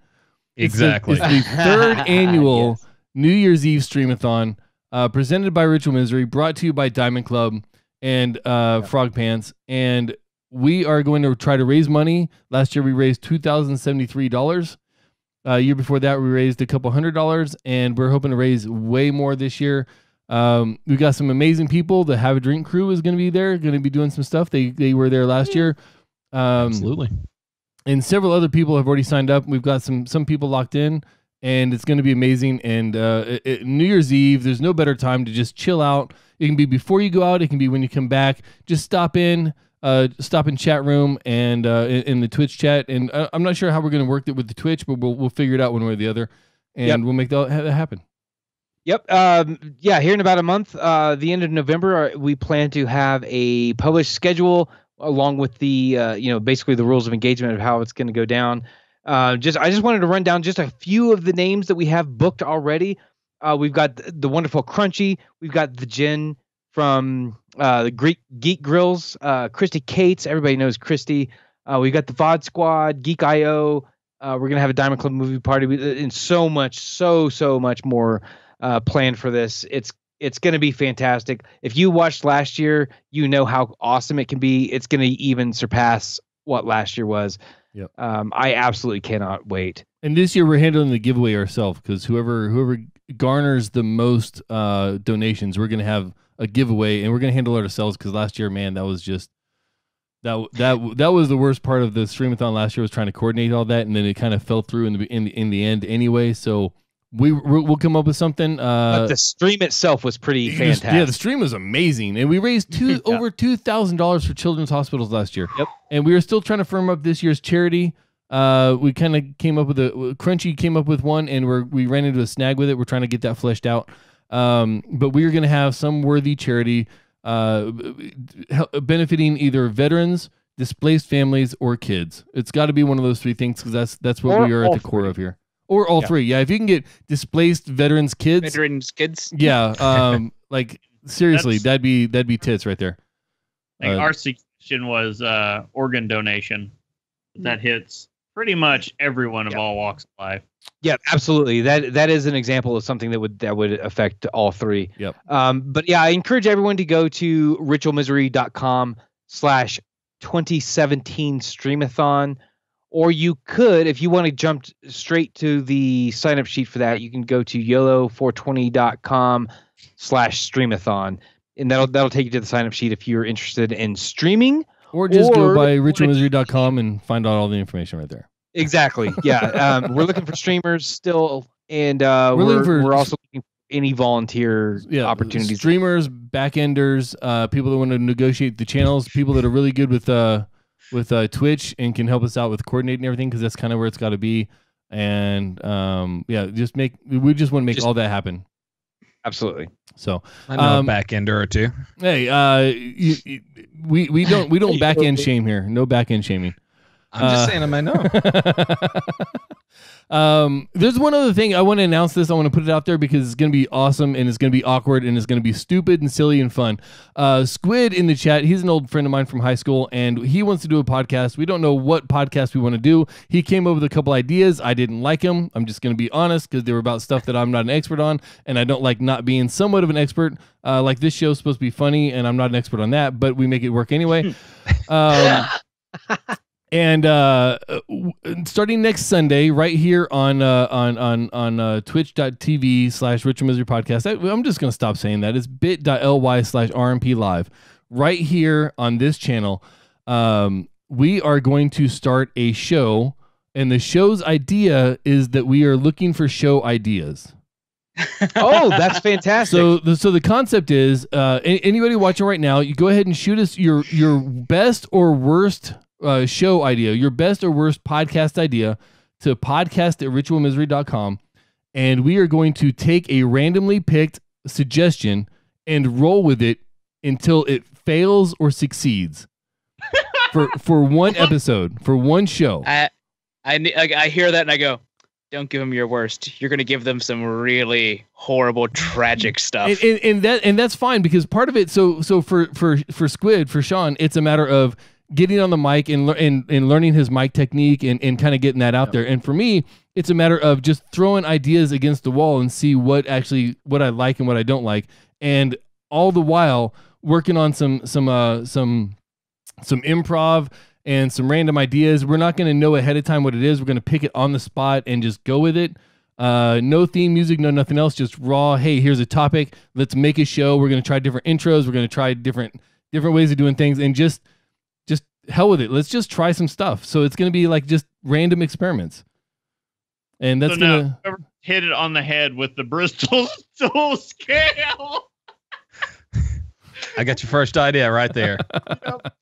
Exactly. It's the, it's the third annual yes. New Year's Eve Streamathon. Uh, presented by Ritual Misery, brought to you by Diamond Club and uh, yeah. Frog Pants. And we are going to try to raise money. Last year, we raised two thousand seventy-three dollars. Uh, year before that, we raised a couple hundred dollars, and we're hoping to raise way more this year. Um, we've got some amazing people. The Have a Drink crew is going to be there, going to be doing some stuff. They, they were there last year. Um, Absolutely. And several other people have already signed up. We've got some some people locked in. And it's going to be amazing. And uh, it, it, New Year's Eve, there's no better time to just chill out. It can be before you go out. It can be when you come back. Just stop in, uh, stop in chat room and uh, in, in the Twitch chat. And uh, I'm not sure how we're going to work it with the Twitch, but we'll, we'll figure it out one way or the other. And yep. we'll make that happen. Yep. Um, yeah, here in about a month, uh, the end of November, we plan to have a published schedule along with the, uh, you know, basically the rules of engagement of how it's going to go down. Uh, just I just wanted to run down just a few of the names that we have booked already. Uh, we've got the, the wonderful Crunchy. We've got the Jen from uh, the Greek Geek Grills. Uh, Christy Cates. Everybody knows Christy. Uh, we've got the V O D Squad, Geek I O, Uh, we're going to have a Diamond Club movie party, and so much, so, so much more uh, planned for this. It's it's going to be fantastic. If you watched last year, you know how awesome it can be. It's going to even surpass what last year was. Yep. Um, I absolutely cannot wait. And this year we're handling the giveaway ourselves, because whoever whoever garners the most uh, donations, we're going to have a giveaway, and we're going to handle it ourselves, because last year, man, that was just... That that that was the worst part of the Streamathon last year, was trying to coordinate all that, and then it kind of fell through in the in the, in the end anyway. So we we'll come up with something. Uh, but the stream itself was pretty it fantastic. Was, yeah, the stream was amazing, and we raised two yeah. over two thousand dollars for children's hospitals last year. Yep, and we were still trying to firm up this year's charity. Uh, we kind of came up with a Crunchy came up with one, and we we ran into a snag with it. We're trying to get that fleshed out. Um, but we are going to have some worthy charity. Uh, benefiting either veterans, displaced families, or kids. It's got to be one of those three things, because that's that's what or we are at the core three. of here. Or all yeah. three, yeah. If you can get displaced veterans, kids, veterans, kids, yeah. Um, like seriously, that's, that'd be that'd be tits right there. Like uh, our suggestion was uh, organ donation. That hits pretty much everyone yeah. of all walks of life. Yeah, absolutely. That that is an example of something that would that would affect all three. Yep. Um, but yeah, I encourage everyone to go to ritual misery dot com slash twenty seventeen Streamathon, or you could, if you want to jump straight to the sign up sheet for that, you can go to yolo four twenty dot com slash Streamathon, and that'll that'll take you to the sign up sheet if you're interested in streaming. Or just or, go by ritual misery dot com and find out all the information right there. Exactly. Yeah. Um, we're looking for streamers still, and uh, we're, we're, for, we're also looking for any volunteer yeah, opportunities. Streamers, backenders, uh, people that want to negotiate the channels, people that are really good with uh, with uh, Twitch and can help us out with coordinating everything, because that's kind of where it's got to be. And um, yeah, just make we just want to make just, all that happen. Absolutely. So I know um, a backender or two. Hey, uh, you, you, we we don't we don't back end shame here. No back end shaming. I'm just uh, saying them, I know. um, there's one other thing. I want to announce this. I want to put it out there because it's going to be awesome, and it's going to be awkward, and it's going to be stupid and silly and fun. Uh, Squid in the chat, he's an old friend of mine from high school, and he wants to do a podcast. We don't know what podcast we want to do. He came up with a couple ideas. I didn't like them. I'm just going to be honest, because they were about stuff that I'm not an expert on, and I don't like not being somewhat of an expert. Uh, like this show is supposed to be funny, and I'm not an expert on that, but we make it work anyway. um, And uh, starting next Sunday, right here on uh, on on on uh, twitch dot t v slash Ritual Misery Podcast. I, I'm just gonna stop saying that. It's bit dot l y slash R M P Live. Right here on this channel, um, we are going to start a show, and the show's idea is that we are looking for show ideas. Oh, that's fantastic. So the, so the concept is, uh, anybody watching right now, you go ahead and shoot us your your best or worst. Uh, show idea, your best or worst podcast idea, to podcast at ritual misery dot com, and we are going to take a randomly picked suggestion and roll with it until it fails or succeeds for for one episode, for one show. I, I I hear that and I go, don't give them your worst. You're going to give them some really horrible, tragic stuff, and, and, and that and that's fine, because part of it. So so for for for Squid, for Sean, it's a matter of getting on the mic and, and, and learning his mic technique and, and kind of getting that out yeah. there. And for me, it's a matter of just throwing ideas against the wall and see what actually, what I like and what I don't like. And all the while working on some, some, uh, some, some improv and some random ideas. We're not going to know ahead of time what it is. We're going to pick it on the spot and just go with it. Uh, no theme music, no nothing else, just raw. Hey, here's a topic. Let's make a show. We're going to try different intros. We're going to try different, different ways of doing things, and just, hell with it. Let's just try some stuff. So it's going to be like just random experiments. And that's so going to hit it on the head with the Bristol Stool Scale. I got your first idea right there. Yep.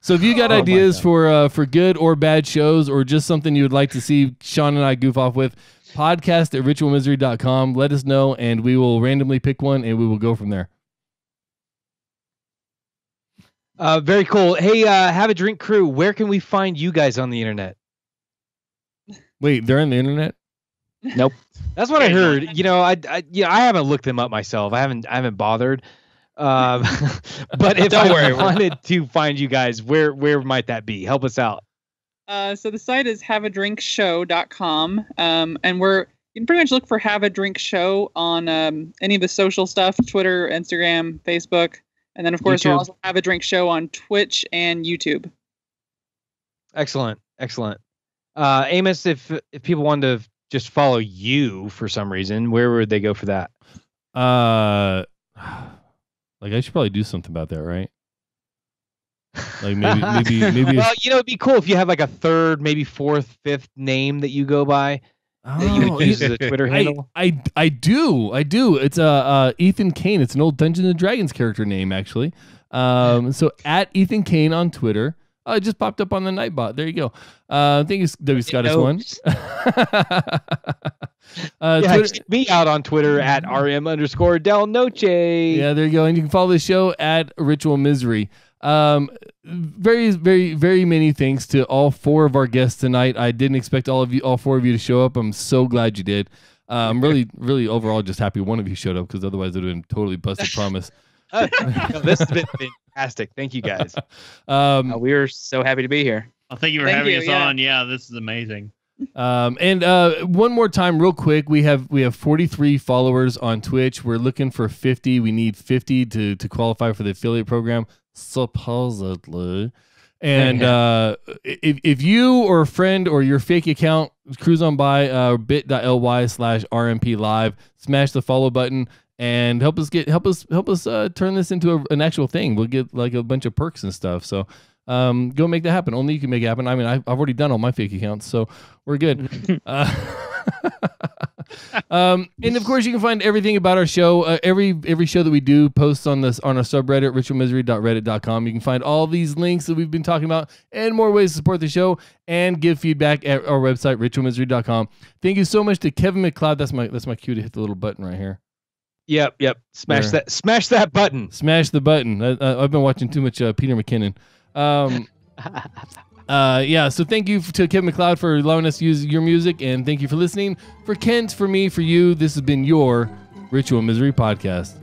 So if you got oh ideas for, uh, for good or bad shows, or just something you would like to see Sean and I goof off with, podcast at ritual misery dot com. Let us know, and we will randomly pick one, and we will go from there. Uh, very cool. Hey, uh, Have a Drink crew, where can we find you guys on the internet? Wait, they're on the internet? Nope. That's what I heard. You know, I, I, yeah, I haven't looked them up myself. I haven't, I haven't bothered. Um, but if Don't I worry, wanted to find you guys, where, where might that be? Help us out. Uh, so the site is have a drink show dot com. Um, and we're, you can pretty much look for Have a Drink Show on um, any of the social stuff, Twitter, Instagram, Facebook. And then, of course, we'll also Have a Drink Show on Twitch and YouTube. Excellent. Excellent. Uh, Amos, if if people wanted to just follow you for some reason, where would they go for that? Uh, like I should probably do something about that, right? Like maybe, maybe, maybe. Well, you know, it'd be cool if you have like a third, maybe fourth, fifth name that you go by. Oh, that you use as a Twitter handle. I, I I do, I do. It's uh, uh Ethan Kane. It's an old Dungeons and Dragons character name, actually. Um, so at Ethan Kane on Twitter. Oh, it just popped up on the Nightbot. There you go. Uh, I think it's W Scottish one. uh, yeah, Twitter, check me out on Twitter at rm underscore del noche. Yeah, there you go. And you can follow the show at Ritual Misery. Um, very, very, very many thanks to all four of our guests tonight. I didn't expect all of you, all four of you, to show up. I'm so glad you did. Uh, I'm really, really overall just happy one of you showed up because otherwise it would have been totally busted promise. Oh, no, this has been fantastic. Thank you guys. Um, uh, we are so happy to be here. Well, thank you for thank having you, us yeah. on. Yeah, this is amazing. Um, and uh, one more time, real quick, we have we have forty-three followers on Twitch. We're looking for fifty. We need fifty to to qualify for the affiliate program, supposedly. And uh, if if you or a friend or your fake account cruise on by uh, bit dot l y slash r m p live, smash the follow button. And help us get help us help us uh, turn this into a, an actual thing. We'll get like a bunch of perks and stuff. So um, go make that happen. Only you can make it happen. I mean, I've, I've already done all my fake accounts, so we're good. uh, um, and of course, you can find everything about our show. Uh, every every show that we do posts on this on our subreddit ritual misery dot reddit dot com. You can find all these links that we've been talking about and more ways to support the show and give feedback at our website ritual misery dot com. Thank you so much to Kevin MacLeod. That's my that's my cue to hit the little button right here. Yep, yep. Smash there. that. Smash that button. Smash the button. I, I, I've been watching too much uh, Peter McKinnon. Um, uh, yeah. So thank you to Kevin MacLeod for allowing us to use your music, and thank you for listening. For Kent, for me, for you. This has been your Ritual Misery Podcast.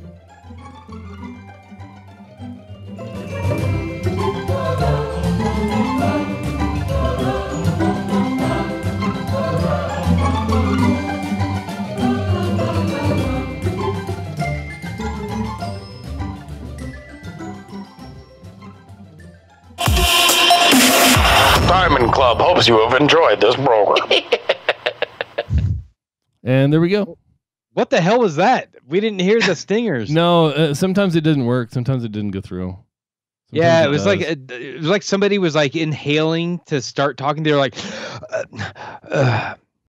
Diamond Club hopes you have enjoyed this program. And there we go. What the hell was that? We didn't hear the stingers. No, uh, sometimes it didn't work. Sometimes it didn't go through. Sometimes yeah, it, it was does. like a, it was like somebody was like inhaling to start talking. They were like, uh, uh,